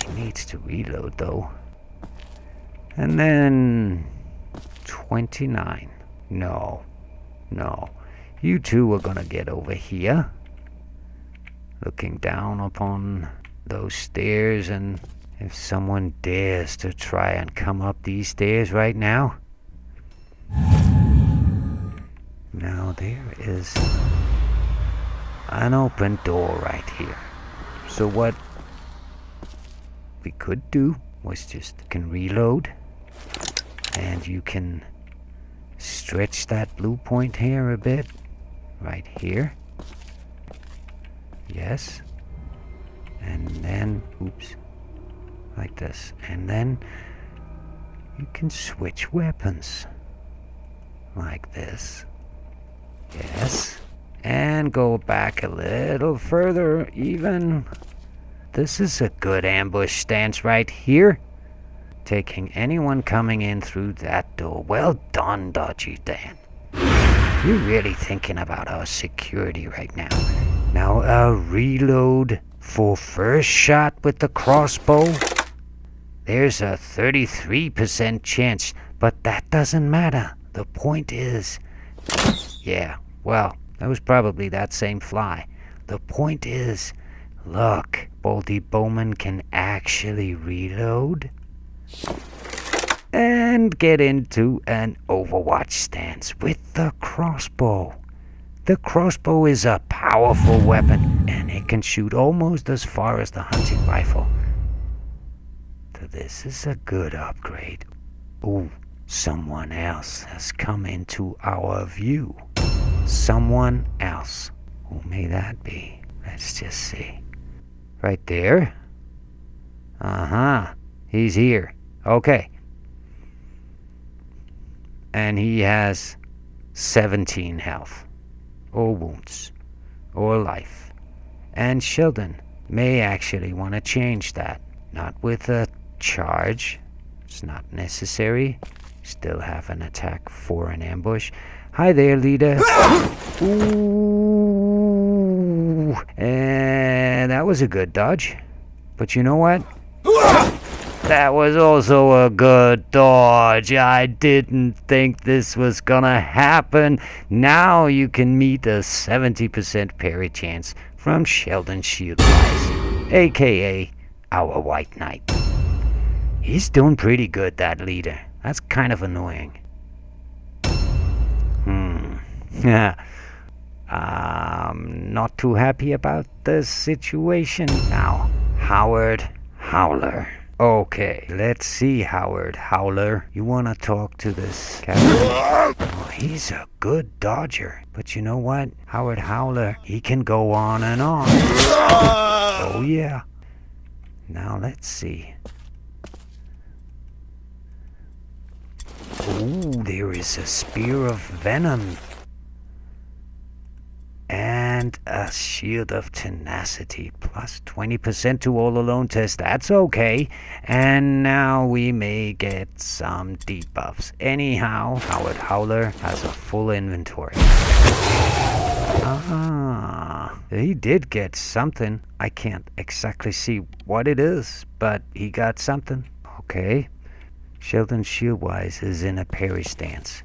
He needs to reload, though. And then... twenty-nine. No. No. You two are gonna get over here, looking down upon those stairs, and if someone dares to try and come up these stairs right now. Now there is an open door right here. So what we could do was just can reload, and you can stretch that blue point here a bit. Right here. Yes. And then, oops, like this. And then you can switch weapons. Like this. Yes. And go back a little further even. This is a good ambush stance right here. Taking anyone coming in through that door. Well done, Dodgy Dan. You're really thinking about our security right now. Now a reload for first shot with the crossbow. There's a thirty-three percent chance, but that doesn't matter. The point is... Yeah, well, that was probably that same fly. The point is, look, Baldy Bowman can actually reload and get into an Overwatch stance with the crossbow. The crossbow is a powerful weapon, and it can shoot almost as far as the hunting rifle. So this is a good upgrade. Ooh, someone else has come into our view. Someone else. Who may that be? Let's just see. Right there. Uh-huh. He's here. Okay. And he has seventeen health, or wounds, or life. And Sheldon may actually want to change that. Not with a charge. It's not necessary. Still have an attack for an ambush. Hi there, leader. Ooh. And that was a good dodge. But you know what? That was also a good dodge. I didn't think this was gonna happen. Now you can meet a seventy percent parry chance from Sheldon Shieldwise, aka our White Knight. He's doing pretty good, that leader. That's kind of annoying. Hmm. Yeah. I'm not too happy about the situation now. Howard Howler. Okay, let's see, Howard Howler. You want to talk to this captain? Oh, he's a good dodger. But you know what? Howard Howler, he can go on and on. Oh, yeah. Now, let's see. Ooh, there is a spear of venom. And a shield of tenacity, plus twenty percent to all alone test. That's okay. And now we may get some debuffs. Anyhow, Howard Howler has a full inventory. Ah, he did get something. I can't exactly see what it is, but he got something. Okay. Sheldon Shieldwise is in a parry stance.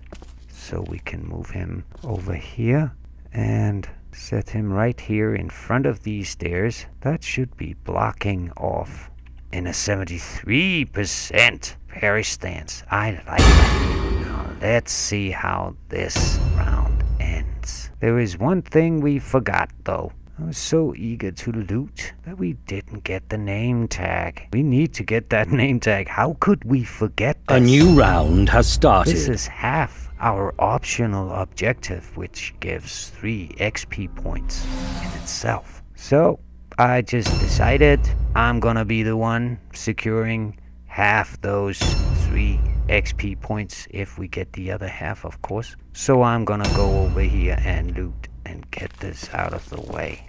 So we can move him over here. And set him right here in front of these stairs. That should be blocking off in a seventy-three percent parry stance. I like it. Now let's see how this round ends. There is one thing we forgot though. I was so eager to loot that we didn't get the name tag. We need to get that name tag. How could we forget this? A new round has started. This is half our optional objective, which gives three X P points in itself. So I just decided I'm gonna be the one securing half those three X P points, if we get the other half of course. So I'm gonna go over here and loot and get this out of the way.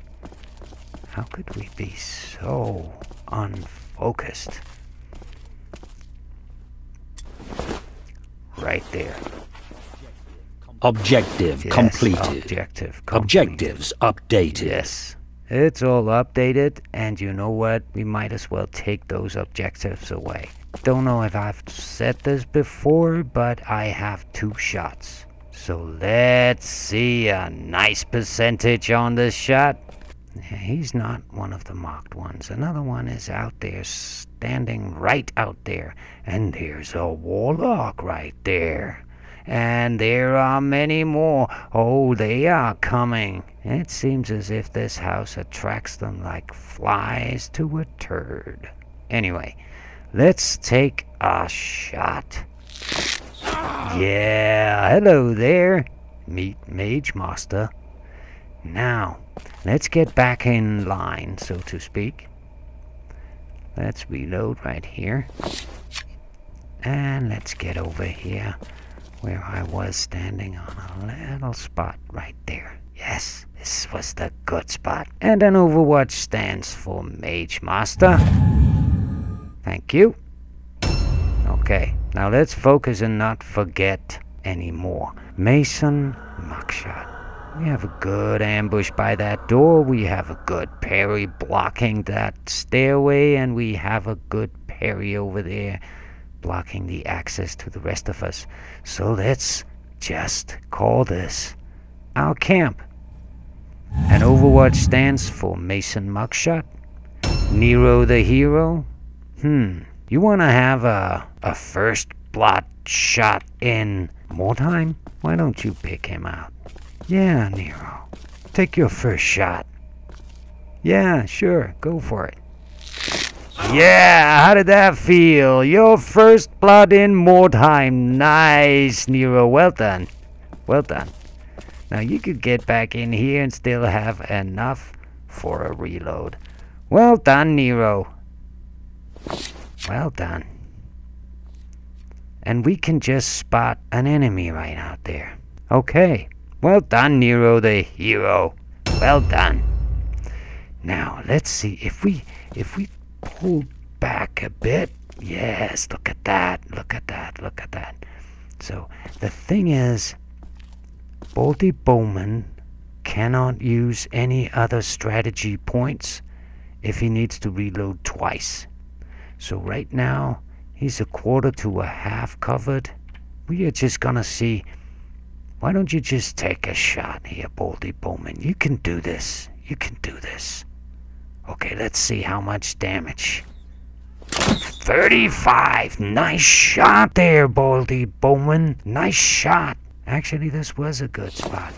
How could we be so unfocused? Right there. Objective yes, completed. Objective completed. Objectives updated. Yes. It's all updated, and you know what? We might as well take those objectives away. Don't know if I've said this before, but I have two shots. So let's see a nice percentage on this shot. He's not one of the marked ones. Another one is out there, standing right out there. And there's a warlock right there. And there are many more. Oh, they are coming. It seems as if this house attracts them like flies to a turd. Anyway, let's take a shot. Yeah, hello there. Meet Mage Master. Now, let's get back in line, so to speak. Let's reload right here. And let's get over here, where I was standing on a little spot right there. Yes, this was the good spot. And an overwatch stands for Mage Master. Thank you. Okay, now let's focus and not forget anymore. Mason Muckshot. We have a good ambush by that door. We have a good parry blocking that stairway. And we have a good parry over there, blocking the access to the rest of us. So let's just call this our camp. An overwatch stands for Mason Muckshot. Nero the Hero. Hmm. You wanna have a, a first blood shot in Mordheim? Why don't you pick him out? Yeah, Nero. Take your first shot. Yeah, sure. Go for it. Yeah, how did that feel? Your first blood in Mordheim. Nice, Nero. Well done. Well done. Now you could get back in here and still have enough for a reload. Well done, Nero. Well done. And we can just spot an enemy right out there. Okay. Well done, Nero the Hero. Well done. Now, let's see if we if we pull back a bit. Yes, look at that. Look at that. Look at that. So, the thing is, Baldy Bowman cannot use any other strategy points if he needs to reload twice. So right now, he's a quarter to a half covered. We are just gonna see. Why don't you just take a shot here, Baldy Bowman? You can do this. You can do this. Okay, let's see how much damage. thirty-five! Nice shot there, Baldy Bowman. Nice shot. Actually, this was a good spot.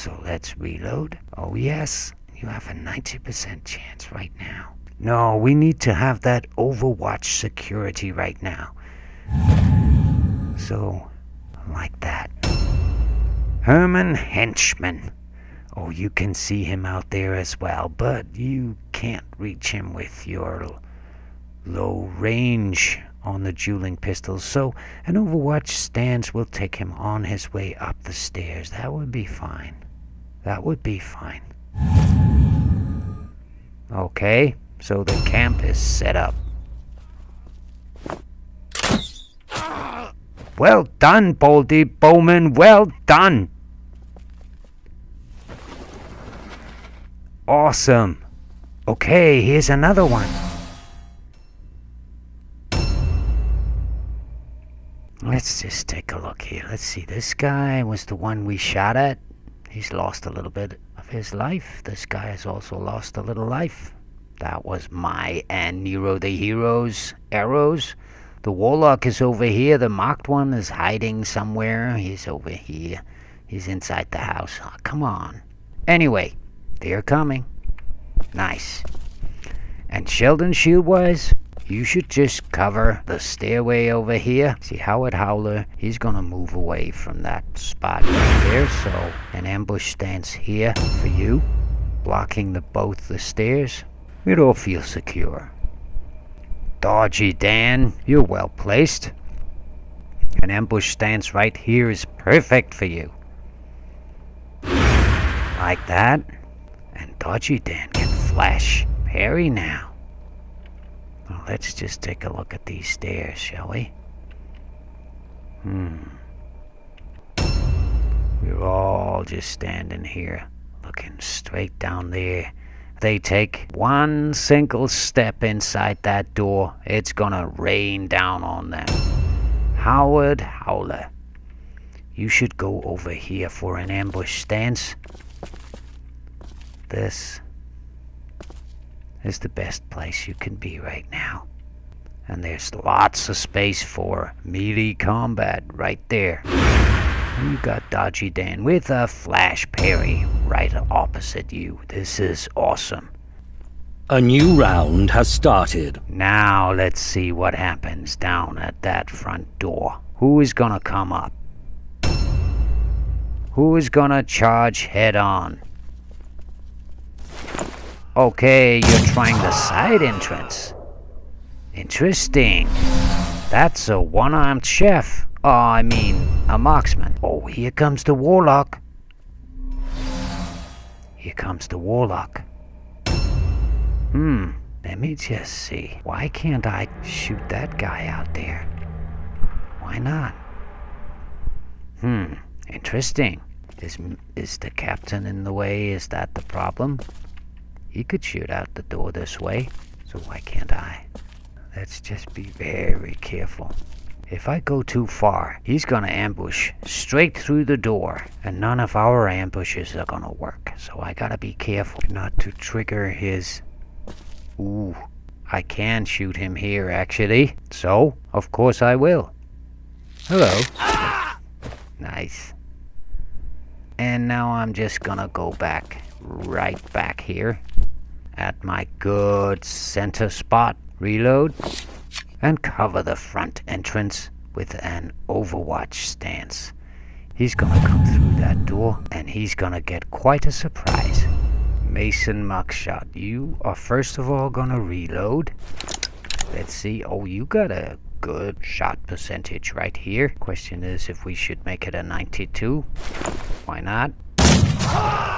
So let's reload. Oh yes, you have a ninety percent chance right now. No, we need to have that overwatch security right now. So, like that. Herman Henchman. Oh, you can see him out there as well, but you can't reach him with your low range on the dueling pistols. So, an overwatch stance will take him on his way up the stairs. That would be fine. That would be fine. Okay. So the camp is set up. Well done, Baldy Bowman. Well done. Awesome. Okay, here's another one. Let's just take a look here. Let's see. This guy was the one we shot at. He's lost a little bit of his life. This guy has also lost a little life. That was my and Nero the Hero's arrows. The warlock is over here. The marked one is hiding somewhere. He's over here. He's inside the house. Oh, come on. Anyway, they're coming. Nice. And Sheldon Shieldwise, you should just cover the stairway over here. See, Howard Howler, he's gonna move away from that spot right there. So, an ambush stance here for you, blocking the both the stairs. we all feel secure. Dodgy Dan, you're well placed. An ambush stance right here is perfect for you. Like that, and Dodgy Dan can flash Parry now. Well, let's just take a look at these stairs, shall we? Hmm. We're all just standing here, looking straight down there. They take one single step inside that door, it's gonna rain down on them. Howard Howler, you should go over here for an ambush stance. This is the best place you can be right now. And there's lots of space for melee combat right there. You got Dodgy Dan with a Flash Parry right opposite you. This is awesome. A new round has started. Now let's see what happens down at that front door. Who is gonna come up? Who is gonna charge head on? Okay, you're trying the side entrance. Interesting. That's a one-armed chef. Oh, I mean, a marksman. Oh, here comes the warlock. Here comes the warlock. Hmm, let me just see. Why can't I shoot that guy out there? Why not? Hmm, interesting. Is, is the captain in the way? Is that the problem? He could shoot out the door this way, so why can't I? Let's just be very careful. If I go too far, he's gonna ambush straight through the door, and none of our ambushes are gonna work. So I gotta be careful not to trigger his... Ooh, I can shoot him here, actually. So, of course I will. Hello. Ah! Nice. And now I'm just gonna go back, right back here, at my good center spot. Reload. And cover the front entrance with an overwatch stance. He's gonna come through that door, and he's gonna get quite a surprise. Mason Muckshot, you are first of all gonna reload. Let's see, oh, you got a good shot percentage right here. Question is if we should make it a ninety-two. Why not?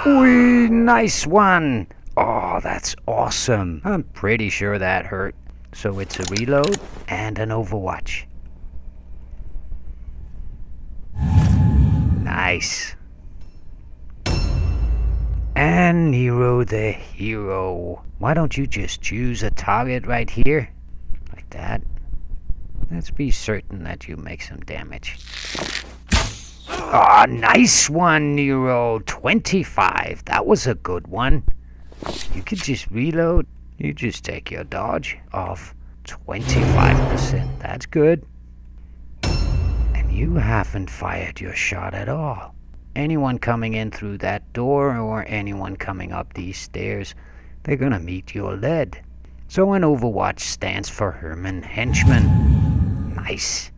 Wee, nice one! Oh, that's awesome. I'm pretty sure that hurt. So it's a reload and an overwatch. Nice. And Nero the Hero. Why don't you just choose a target right here? Like that. Let's be certain that you make some damage. Ah, oh, nice one, Nero. twenty-five. That was a good one. You could just reload. You just take your dodge off twenty-five percent. That's good. And you haven't fired your shot at all. Anyone coming in through that door or anyone coming up these stairs, they're gonna meet your lead. So an overwatch stands for Herman Henchman. Nice.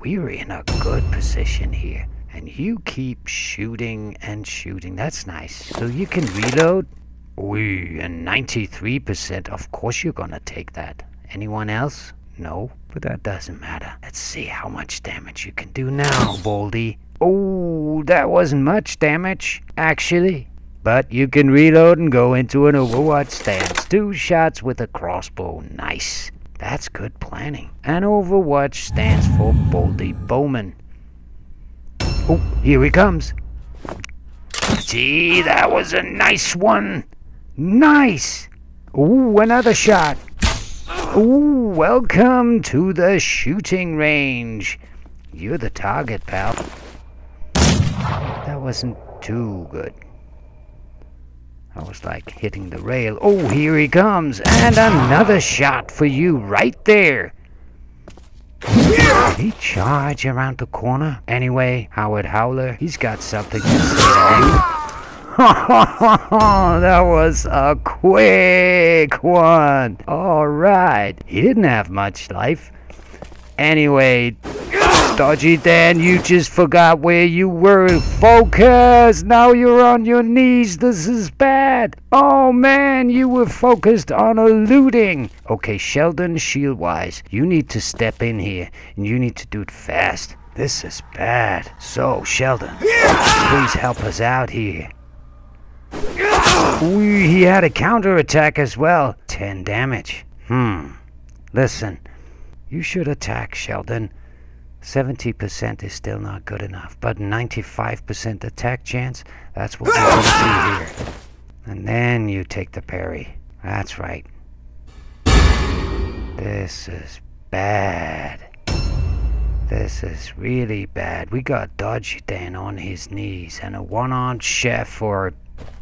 We're in a good position here. And you keep shooting and shooting. That's nice. So you can reload. Wee, and ninety-three percent, of course you're gonna take that. Anyone else? No, but that doesn't matter. Let's see how much damage you can do now, Baldy. Oh, that wasn't much damage, actually. But you can reload and go into an overwatch stance. Two shots with a crossbow, nice. That's good planning. An overwatch stands for Baldy Bowman. Oh, here he comes. Gee, that was a nice one. Nice! Ooh, another shot! Ooh, welcome to the shooting range! You're the target, pal. That wasn't too good. I was like hitting the rail. Oh, here he comes! And another shot for you right there! Did he charge around the corner? Anyway, Howard Howler, he's got something to say. That was a quick one. All right. He didn't have much life. Anyway, Dodgy Dan, you just forgot where you were. Focus! Now you're on your knees. This is bad. Oh man, you were focused on eluding. Okay, Sheldon Shieldwise, you need to step in here and you need to do it fast. This is bad. So, Sheldon, please help us out here. Ooh, he had a counterattack as well. ten damage. Hmm. Listen, you should attack, Sheldon. seventy percent is still not good enough, but ninety-five percent attack chance, that's what we're going to do here. And then you take the parry. That's right. This is bad. This is really bad. We got Dodgy Dan on his knees and a one-armed chef or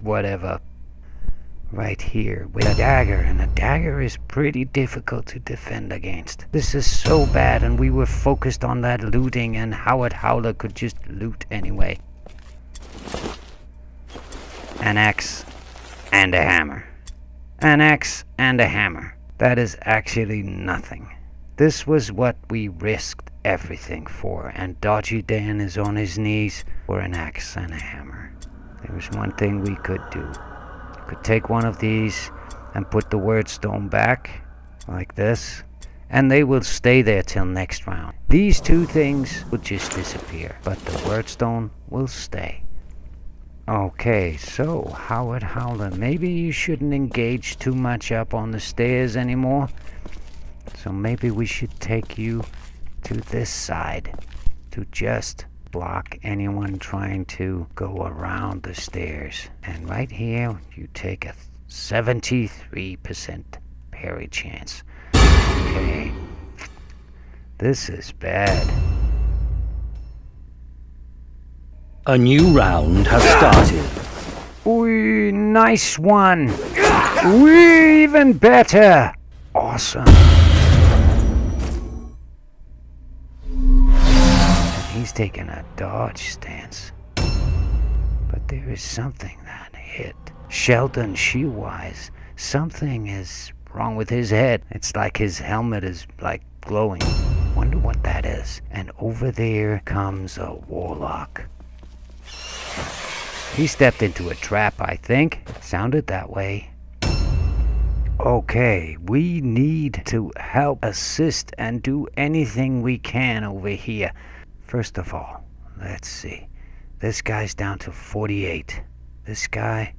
whatever right here with a dagger, and a dagger is pretty difficult to defend against. This is so bad, and we were focused on that looting, and Howard Howler could just loot anyway. An axe and a hammer. An axe and a hammer. That is actually nothing. This was what we risked everything for, and Dodgy Dan is on his knees for an axe and a hammer. There was one thing we could do. Could take one of these and put the Wordstone back like this, and they will stay there till next round. These two things will just disappear, but the Wordstone will stay. Okay, so Howard Howler, maybe you shouldn't engage too much up on the stairs anymore, so maybe we should take you to this side to just block anyone trying to go around the stairs. And right here you take a seventy-three percent parry chance. Okay, this is bad. A new round has started. Ooh, nice one. Ooh, even better. Awesome. He's taking a dodge stance, but there is something that hit Sheldon Shieldwise. Something is wrong with his head. It's like his helmet is like glowing. Wonder what that is. And over there comes a warlock. He stepped into a trap, I think. Sounded that way. Okay, we need to help, assist, and do anything we can over here. First of all, let's see. This guy's down to forty-eight. This guy,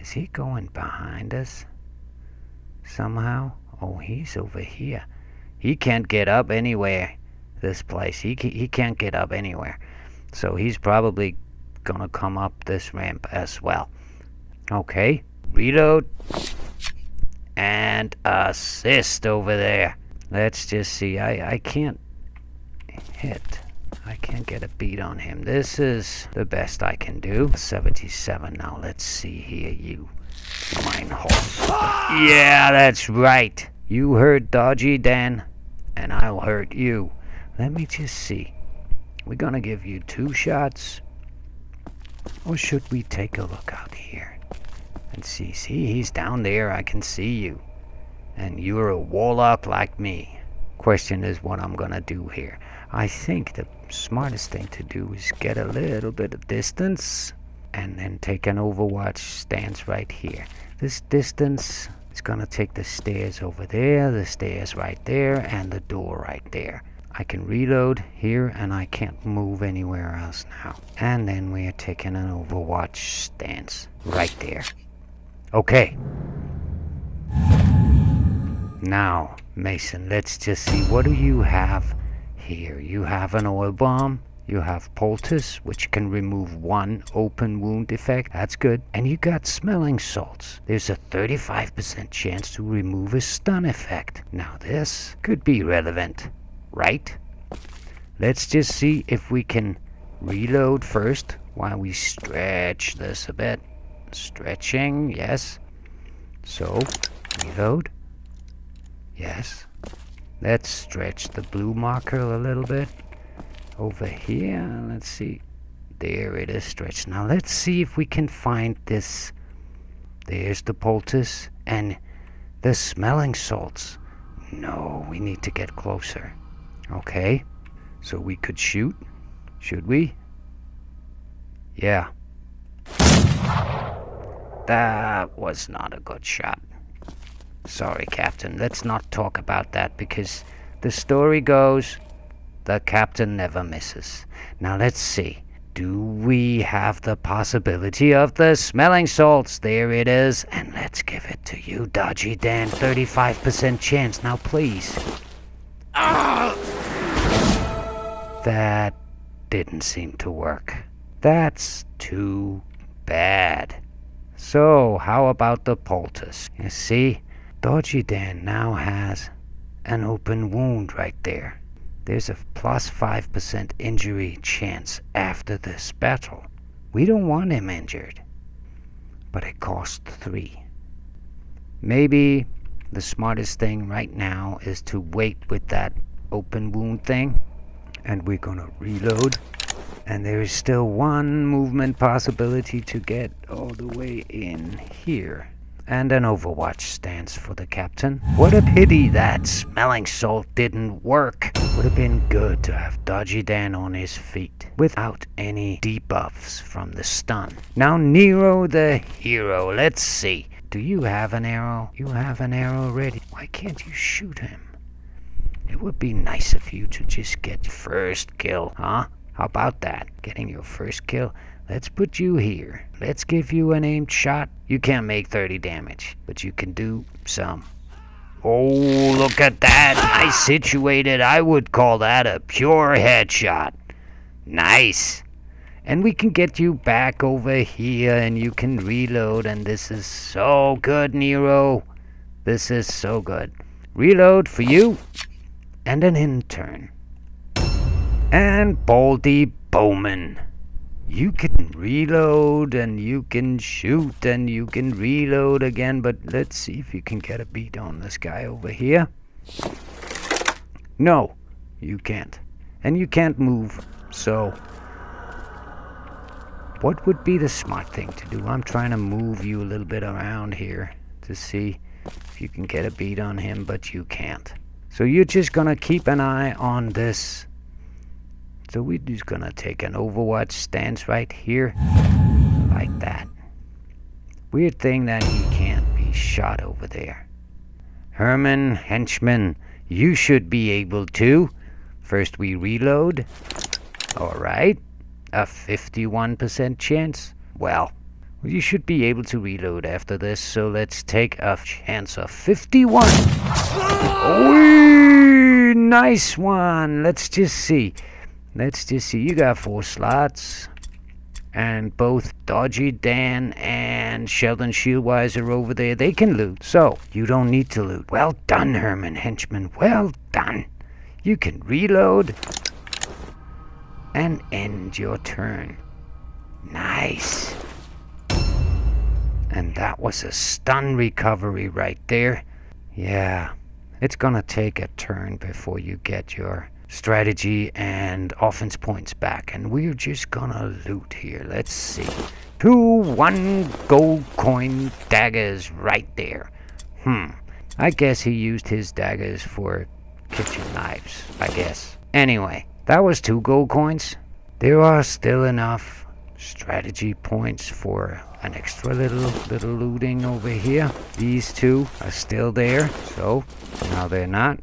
is he going behind us somehow? Oh, he's over here. He can't get up anywhere, this place. He, he can't get up anywhere. So he's probably gonna come up this ramp as well. Okay, reload and assist over there. Let's just see. I, I can't hit. I can't get a beat on him. This is the best I can do. seventy-seven now. Let's see here, you minehole. Ah! Yeah, that's right. You hurt Dodgy Dan, and I'll hurt you. Let me just see. We're gonna give you two shots, or should we take a look out here and see? See, he's down there. I can see you, and you're a warlock like me. Question is what I'm gonna do here. I think the smartest thing to do is get a little bit of distance and then take an overwatch stance right here. This distance is gonna take the stairs over there, the stairs right there, and the door right there. I can reload here and I can't move anywhere else now. And then we are taking an overwatch stance right there. Okay. Now, Mason, let's just see, what do you have? Here you have an oil bomb, you have poultice, which can remove one open wound effect, that's good, and you got smelling salts. There's a thirty-five percent chance to remove a stun effect. Now this could be relevant, right? Let's just see if we can reload first while we stretch this a bit. Stretching, yes. So, reload, yes. Let's stretch the blue marker a little bit over here. Let's see. There it is stretched. Now let's see if we can find this. There's the poultice and the smelling salts. No, we need to get closer. Okay. So we could shoot? Should we? Yeah. That was not a good shot. Sorry, Captain. Let's not talk about that because the story goes the captain never misses. Now let's see. Do we have the possibility of the smelling salts? There it is. And let's give it to you, Dodgy Dan. thirty-five percent chance. Now please. Ah! That didn't seem to work. That's too bad. So, how about the poultice? You see, Dodgy Dan now has an open wound right there. There's a plus five percent injury chance after this battle. We don't want him injured. But it costs three. Maybe the smartest thing right now is to wait with that open wound thing. And we're gonna reload. And there is still one movement possibility to get all the way in here. And an overwatch stance for the captain. What a pity that smelling salt didn't work. Would have been good to have Dodgy Dan on his feet without any debuffs from the stun. Now Nero the Hero, let's see. Do you have an arrow? You have an arrow ready. Why can't you shoot him? It would be nice of you to just get first kill, huh? How about that? Getting your first kill? Let's put you here. Let's give you an aimed shot. You can't make thirty damage, but you can do some. Oh, look at that. Nice situated. I would call that a pure headshot. Nice. And we can get you back over here, and you can reload, and this is so good, Nero. This is so good. Reload for you, and an intern. And Baldy Bowman. You can reload and you can shoot and you can reload again, but let's see if you can get a beat on this guy over here. No, you can't. And you can't move, so what would be the smart thing to do? I'm trying to move you a little bit around here to see if you can get a beat on him, but you can't. So you're just gonna keep an eye on this. So we're just gonna take an overwatch stance right here, like that. Weird thing that he can't be shot over there. Herman Henchman, you should be able to. First we reload. Alright, a fifty-one percent chance. Well, you should be able to reload after this, so let's take a chance of fifty-one. Ooh, nice one, let's just see. Let's just see, you got four slots, and both Dodgy Dan and Sheldon Shieldwise are over there. They can loot, so you don't need to loot. Well done, Herman Henchman, well done. You can reload and end your turn. Nice. And that was a stun recovery right there. Yeah, it's gonna take a turn before you get your strategy and offense points back, and we're just gonna loot here. Let's see. Two one gold coin daggers right there. Hmm. I guess he used his daggers for kitchen knives, I guess. Anyway, that was two gold coins. There are still enough strategy points for an extra little little looting over here. These two are still there, so now they're not.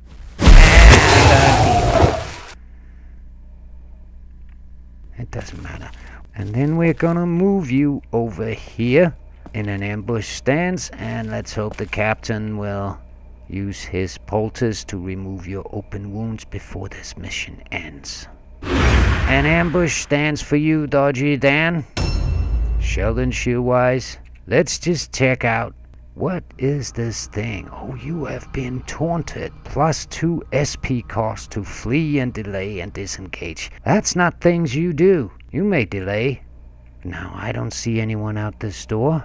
It doesn't matter. And then we're gonna move you over here in an ambush stance, and let's hope the captain will use his poultice to remove your open wounds before this mission ends. An ambush stance for you, Dodgy Dan. Sheldon Shieldwise. Let's just check out. What is this thing? Oh, you have been taunted. Plus two S P cost to flee and delay and disengage. That's not things you do. You may delay. Now, I don't see anyone out this door.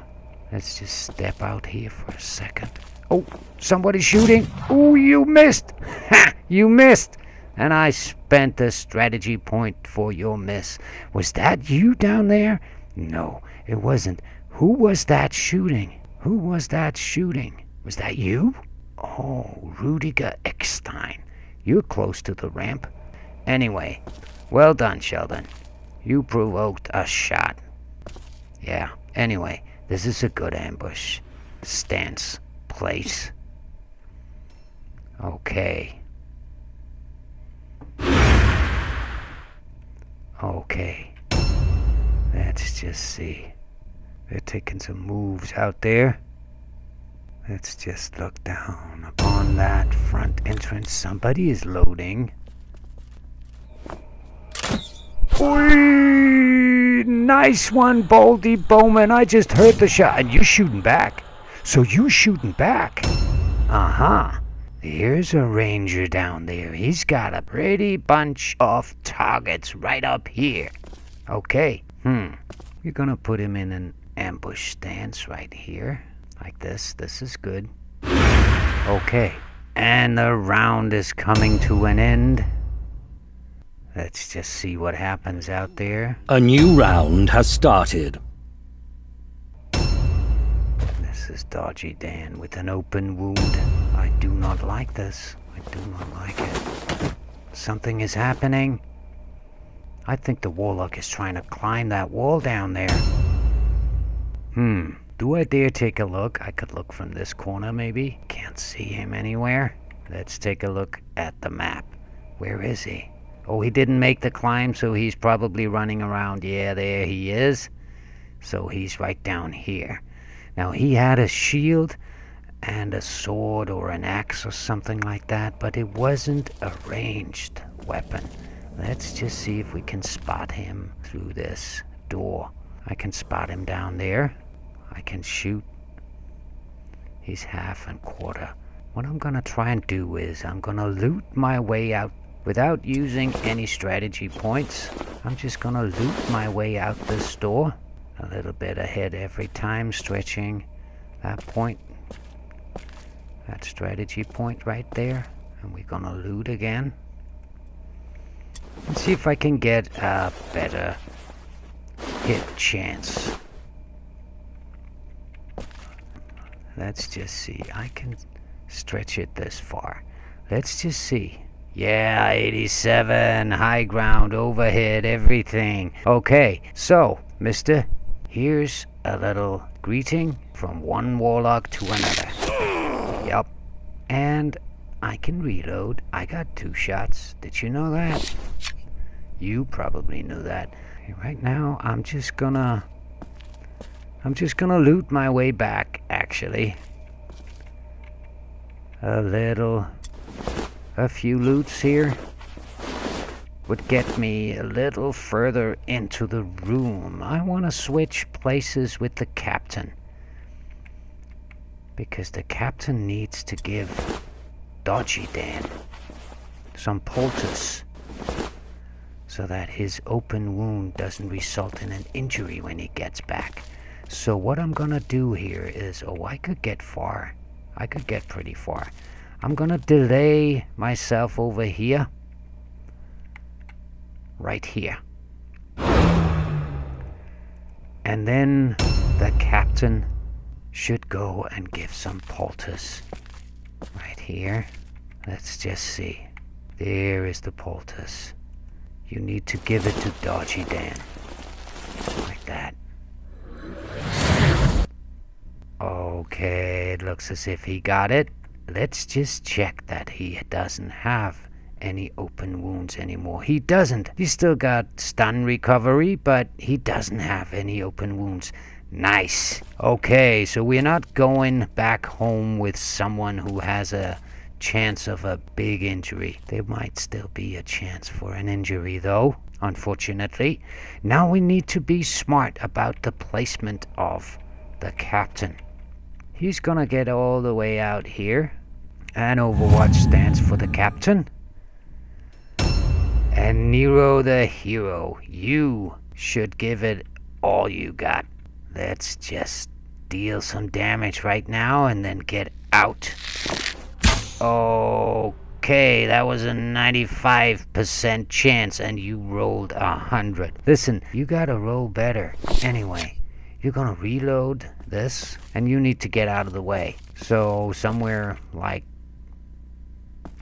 Let's just step out here for a second. Oh, somebody's shooting. Oh, you missed. Ha! You missed. And I spent a strategy point for your miss. Was that you down there? No, it wasn't. Who was that shooting? Who was that shooting? Was that you? Oh, Rudiger Eckstein. You're close to the ramp. Anyway, well done, Sheldon. You provoked a shot. Yeah, anyway, this is a good ambush. Stance, place. Okay. Okay. Let's just see. They're taking some moves out there. Let's just look down upon that front entrance. Somebody is loading. Oy! Nice one, Baldy Bowman. I just heard the shot. And you're shooting back. So you shooting back. Uh-huh. Here's a ranger down there. He's got a pretty bunch of targets right up here. Okay. Hmm. You're gonna put him in an ambush stance right here. Like this. This is good. Okay. And the round is coming to an end. Let's just see what happens out there. A new round has started. This is Dodgy Dan with an open wound. I do not like this. I do not like it. Something is happening. I think the warlock is trying to climb that wall down there. Hmm. Do I dare take a look? I could look from this corner maybe. Can't see him anywhere. Let's take a look at the map. Where is he? Oh, he didn't make the climb, so he's probably running around. Yeah, there he is. So he's right down here. Now, he had a shield and a sword or an axe or something like that, but it wasn't a ranged weapon. Let's just see if we can spot him through this door. I can spot him down there. I can shoot. He's half and quarter. What I'm gonna try and do is I'm gonna loot my way out. Without using any strategy points, I'm just gonna loot my way out this door. A little bit ahead every time, stretching that point, that strategy point right there. And we're gonna loot again. And see if I can get a better hit chance. Let's just see. I can stretch it this far. Let's just see. Yeah, eighty-seven, high ground, overhead, everything. Okay, so, mister, here's a little greeting from one warlock to another. Yup. And I can reload. I got two shots. Did you know that? You probably knew that. Right now, I'm just gonna... I'm just gonna loot my way back, actually. A little... A few loots here would get me a little further into the room. I want to switch places with the captain, because the captain needs to give Dodgy Dan some poultice so that his open wound doesn't result in an injury when he gets back. So what I'm gonna do here is, oh, I could get far. I could get pretty far. I'm gonna delay myself over here. Right here. And then the captain should go and give some poultice. Right here. Let's just see. There is the poultice. You need to give it to Dodgy Dan. Like that. Okay, it looks as if he got it. Let's just check that he doesn't have any open wounds anymore. He doesn't. He's still got stun recovery, but he doesn't have any open wounds. Nice. Okay, so we're not going back home with someone who has a chance of a big injury. There might still be a chance for an injury, though, unfortunately. Now we need to be smart about the placement of the captain. He's gonna get all the way out here. And Overwatch stands for the captain. And Nero the Hero, you should give it all you got. Let's just deal some damage right now and then get out. Okay, that was a ninety-five percent chance and you rolled a hundred. Listen, you gotta roll better. Anyway, you're gonna reload this, and you need to get out of the way. So somewhere like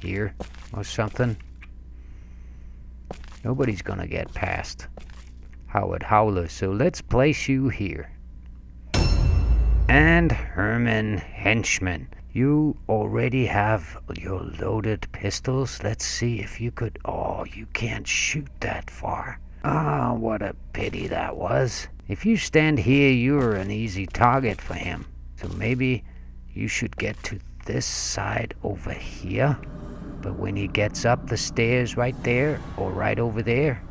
here or something. Nobody's gonna get past Howard Howler, so let's place you here. And Herman Henchman, you already have your loaded pistols. Let's see if you could... Oh, you can't shoot that far. Ah, what a pity that was. If you stand here, you're an easy target for him. So maybe you should get to this side over here. But when he gets up the stairs right there, or right over there,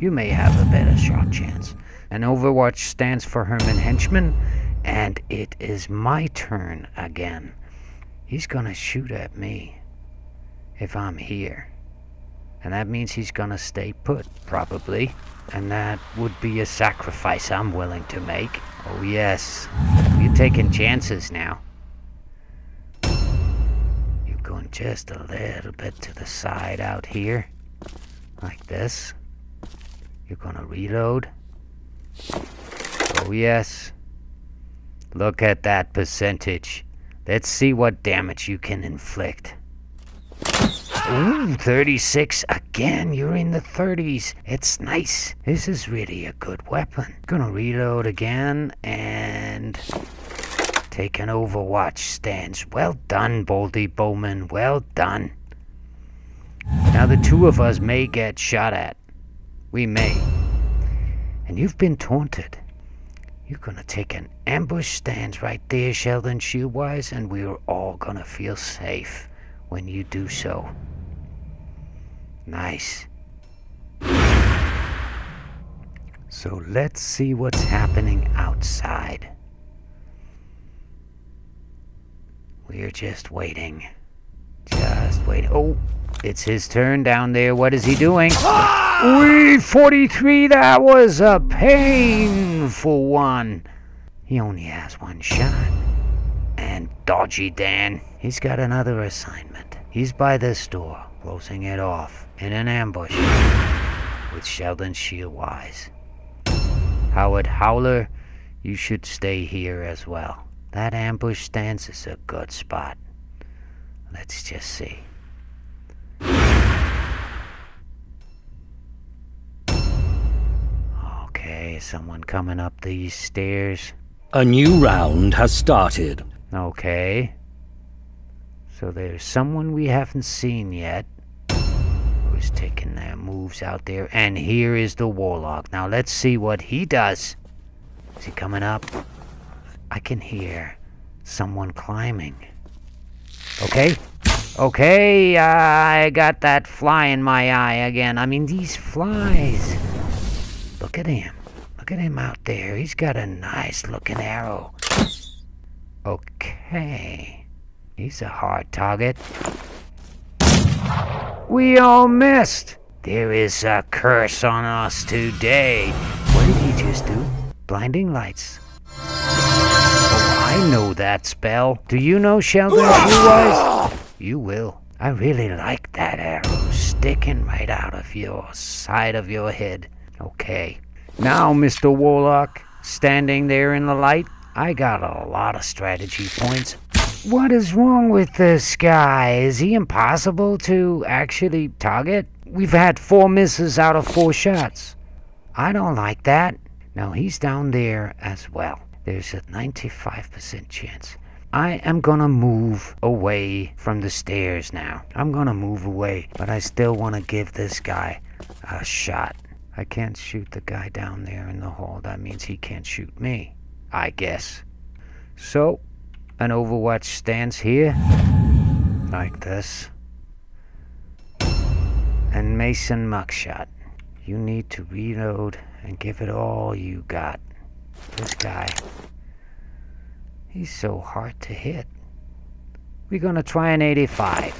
you may have a better shot chance. And Overwatch stands for Herman Henchman, and it is my turn again. He's gonna shoot at me if I'm here. And that means he's gonna stay put, probably. And that would be a sacrifice I'm willing to make. Oh yes, you're taking chances now. You're going just a little bit to the side out here, like this. You're gonna reload. Oh yes. Look at that percentage. Let's see what damage you can inflict. Ooh, thirty-six again. You're in the thirties. It's nice. This is really a good weapon. Gonna reload again and take an Overwatch stance. Well done, Baldy Bowman. Well done. Now the two of us may get shot at. We may. And you've been taunted. You're gonna take an ambush stance right there, Sheldon Shieldwise, and we're all gonna feel safe when you do so. Nice. So let's see what's happening outside. We're just waiting. Just wait. Oh, it's his turn down there. What is he doing? Ah! Wee, forty-three, that was a painful one. He only has one shot. And Dodgy Dan, he's got another assignment. He's by this door, closing it off in an ambush with Sheldon Shieldwise. Howard Howler, you should stay here as well. That ambush stance is a good spot. Let's just see. Okay, someone coming up these stairs. A new round has started. Okay. So there's someone we haven't seen yet who's taking their moves out there. And here is the Warlock. Now let's see what he does. Is he coming up? I can hear someone climbing. Okay. Okay, uh, I got that fly in my eye again. I mean, these flies. Look at him. Look at him out there. He's got a nice looking arrow. Okay. He's a hard target. We all missed. There is a curse on us today. What did he just do? Blinding Lights. Oh, I know that spell. Do you know Sheldon Shieldwise? You will. I really like that arrow sticking right out of your side of your head. Okay. Now, Mister Warlock, standing there in the light, I got a lot of strategy points. What is wrong with this guy? Is he impossible to actually target? We've had four misses out of four shots. I don't like that. Now he's down there as well. There's a ninety-five percent chance. I am gonna move away from the stairs now. I'm gonna move away, but I still wanna give this guy a shot. I can't shoot the guy down there in the hall. That means he can't shoot me, I guess. So... an Overwatch stance here, like this, and Mason Muckshot. You need to reload and give it all you got. This guy, he's so hard to hit. We're gonna try an eighty-five.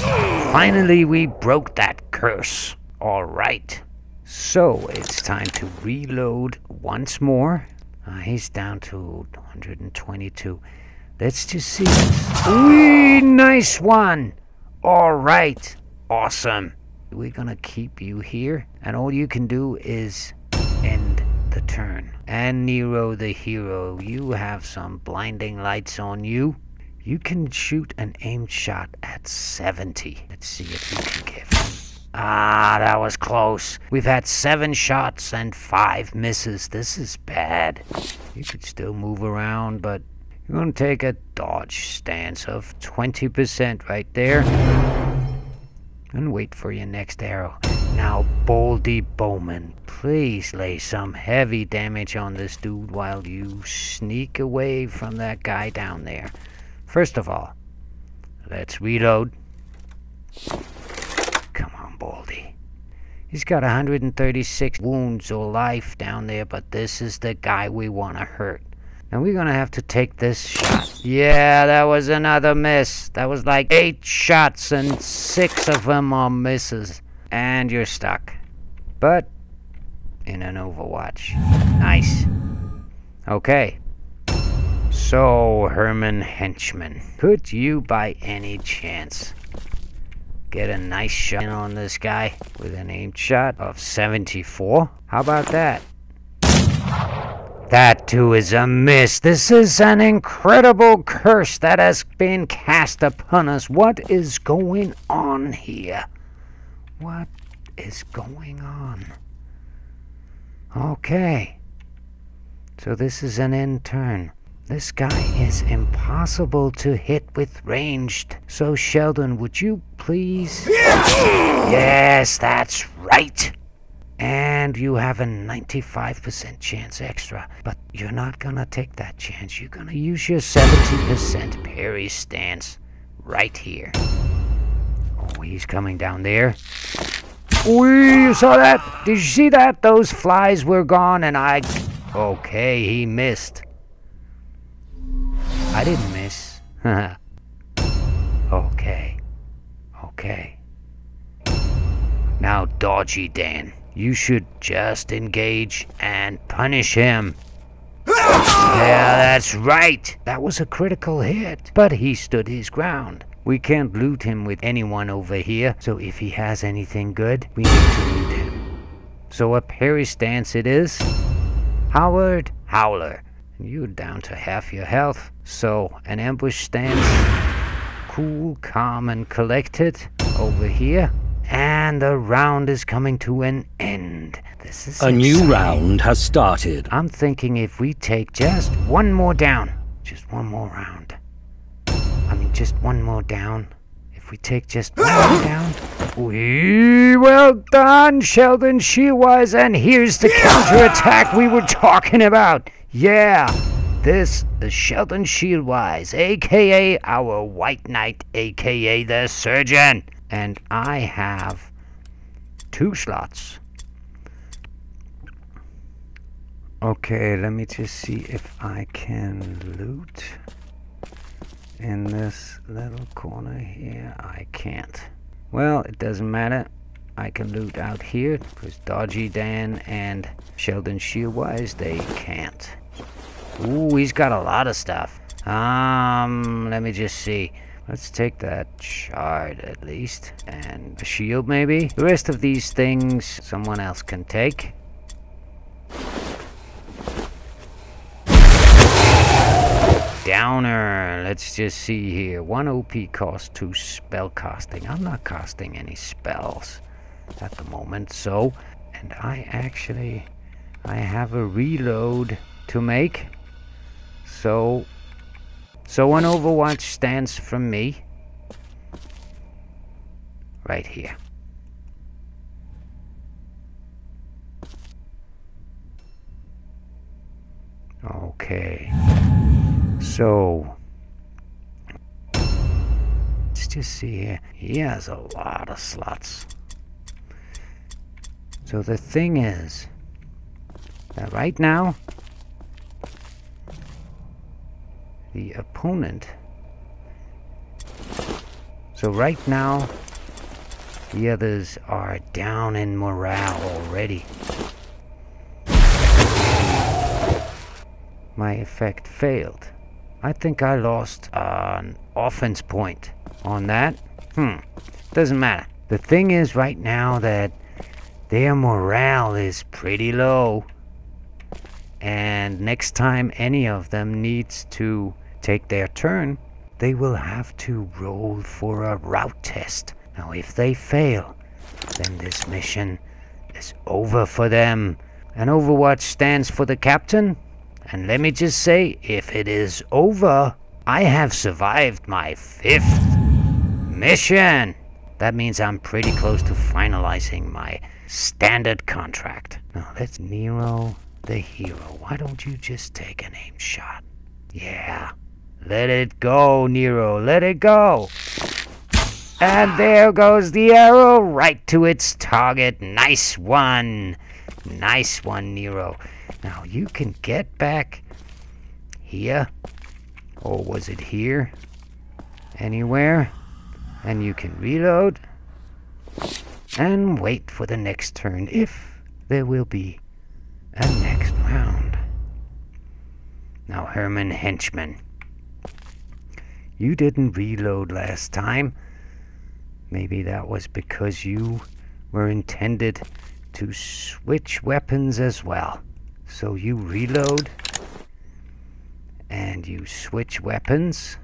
Finally, we broke that curse. All right, so it's time to reload once more. Uh, he's down to one hundred twenty-two. Let's just see this. Wee, nice one. All right. Awesome. We're going to keep you here. And all you can do is end the turn. And Nero the Hero, you have some blinding lights on you. You can shoot an aimed shot at seventy. Let's see if you can give him Ah, that was close. We've had seven shots and five misses. This is bad. You could still move around, but you're gonna take a dodge stance of twenty percent right there. And wait for your next arrow. Now, Baldy Bowman, please lay some heavy damage on this dude while you sneak away from that guy down there. First of all, let's reload. Come on, Baldy. He's got one hundred thirty-six wounds or life down there, but this is the guy we want to hurt. And we're going to have to take this shot. Yeah, that was another miss. That was like eight shots and six of them are misses. And you're stuck. But in an overwatch. Nice. Okay. So, Herman Henchman, could you by any chance get a nice shot in on this guy with an aimed shot of seventy-four? How about that? That too is a miss. This is an incredible curse that has been cast upon us. What is going on here? What is going on? Okay. So this is an intern. This guy is impossible to hit with ranged. So Sheldon, would you please? Yeah. Yes, that's right. And you have a ninety-five percent chance extra. But you're not gonna take that chance. You're gonna use your seventy percent parry stance right here. Oh, he's coming down there. Ooh, you saw that? Did you see that? Those flies were gone and I... Okay, he missed. I didn't miss. Okay. Okay. Now, Dodgy Dan. You should just engage and punish him. Yeah, that's right. That was a critical hit, but he stood his ground. We can't loot him with anyone over here, so if he has anything good, we need to loot him. So a parry stance it is. Howard Howler. You're down to half your health, so an ambush stance. Cool, calm, and collected over here. And the round is coming to an end. This is a new round has started. I'm thinking if we take just one more down. Just one more round. I mean, just one more down. If we take just one more down. We well done, Sheldon Shieldwise. And here's the counterattack we were talking about. Yeah. This is Sheldon Shieldwise, a k a our White Knight, a k a the Surgeon. And I have two slots. Okay, let me just see if I can loot in this little corner here. I can't. Well, it doesn't matter. I can loot out here because Dodgy Dan and Sheldon Shieldwise, they can't. Ooh, he's got a lot of stuff. Um, let me just see. Let's take that shard at least, and a shield maybe. The rest of these things someone else can take. Downer, let's just see here. One O P cost, two spell casting. I'm not casting any spells at the moment, so. And I actually, I have a reload to make, so. So an overwatch stance from me, right here. Okay, so, let's just see here, he has a lot of slots. So the thing is, that right now, the opponent. So right now, the others are down in morale already. My effect failed. I think I lost uh, an offense point on that. Hmm, doesn't matter. The thing is right now that their morale is pretty low. And next time any of them needs to take their turn, they will have to roll for a route test. Now if they fail, Then this mission is over for them. And Overwatch stands for the captain. And let me just say, if it is over, I have survived my fifth mission. That means I'm pretty close to finalizing my standard contract. Now let's Nero the Hero. Why don't you just take an aim shot? Yeah. Let it go, Nero. Let it go. And there goes the arrow right to its target. Nice one. Nice one, Nero. Now you can get back here. Or was it here? Anywhere. And you can reload. And wait for the next turn if there will be a next round. Now Herman Henchman. You didn't reload last time. Maybe that was because you were intended to switch weapons as well. So you reload and you switch weapons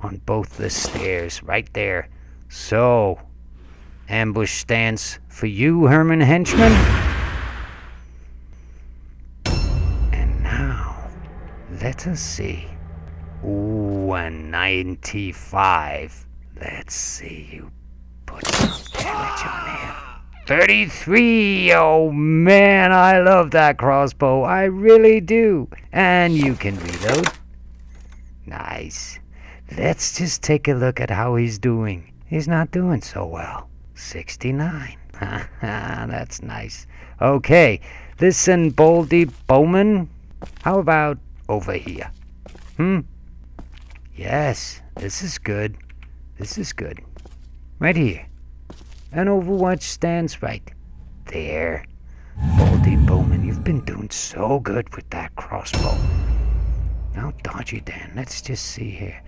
on both the stairs right there. So ambush stance for you, Herman Henchman. And now let us see. Ooh, a ninety-five. Let's see you put some damage on him. thirty-three! Oh man, I love that crossbow. I really do. And you can reload. Nice. Let's just take a look at how he's doing. He's not doing so well. sixty-nine. Haha, that's nice. Okay, listen, Baldy Bowman. How about over here? Hmm? Yes, this is good. This is good. Right here. And Overwatch stands right there. Baldy Bowman, you've been doing so good with that crossbow. Now Dodgy Dan, let's just see here.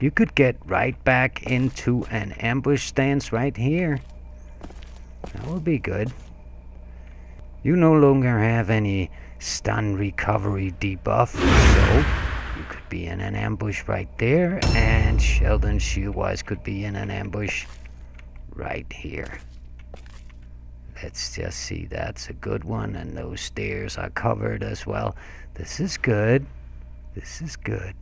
You could get right back into an ambush stance right here. That would be good. You no longer have any stun recovery debuff, so you could be in an ambush right there, and Sheldon Shieldwise could be in an ambush right here. Let's just see, that's a good one, and those stairs are covered as well. This is good. This is good.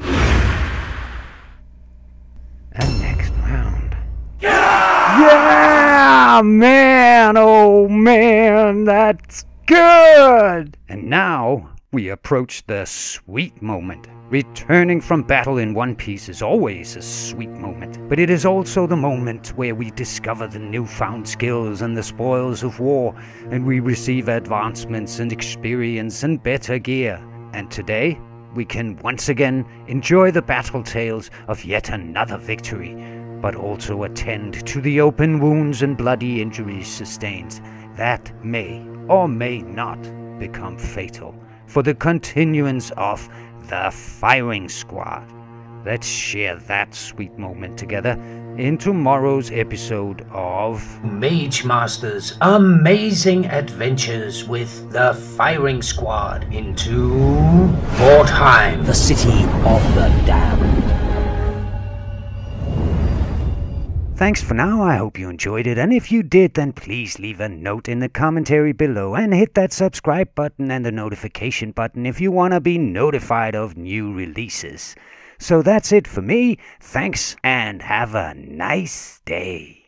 And next round. Yeah! Yeah! Man! Oh man! That's good! And now we approach the sweet moment. Returning from battle in one piece is always a sweet moment, but it is also the moment where we discover the newfound skills and the spoils of war, and we receive advancements and experience and better gear. And today, we can once again enjoy the battle tales of yet another victory, but also attend to the open wounds and bloody injuries sustained that may or may not become fatal for the continuance of the Firing Squad. Let's share that sweet moment together in tomorrow's episode of Mage Master's Amazing Adventures with the Firing Squad into Mordheim, the City of the Damned. Thanks for now, I hope you enjoyed it, and if you did, then please leave a note in the commentary below and hit that subscribe button and the notification button if you want to be notified of new releases. So that's it for me, thanks, and have a nice day.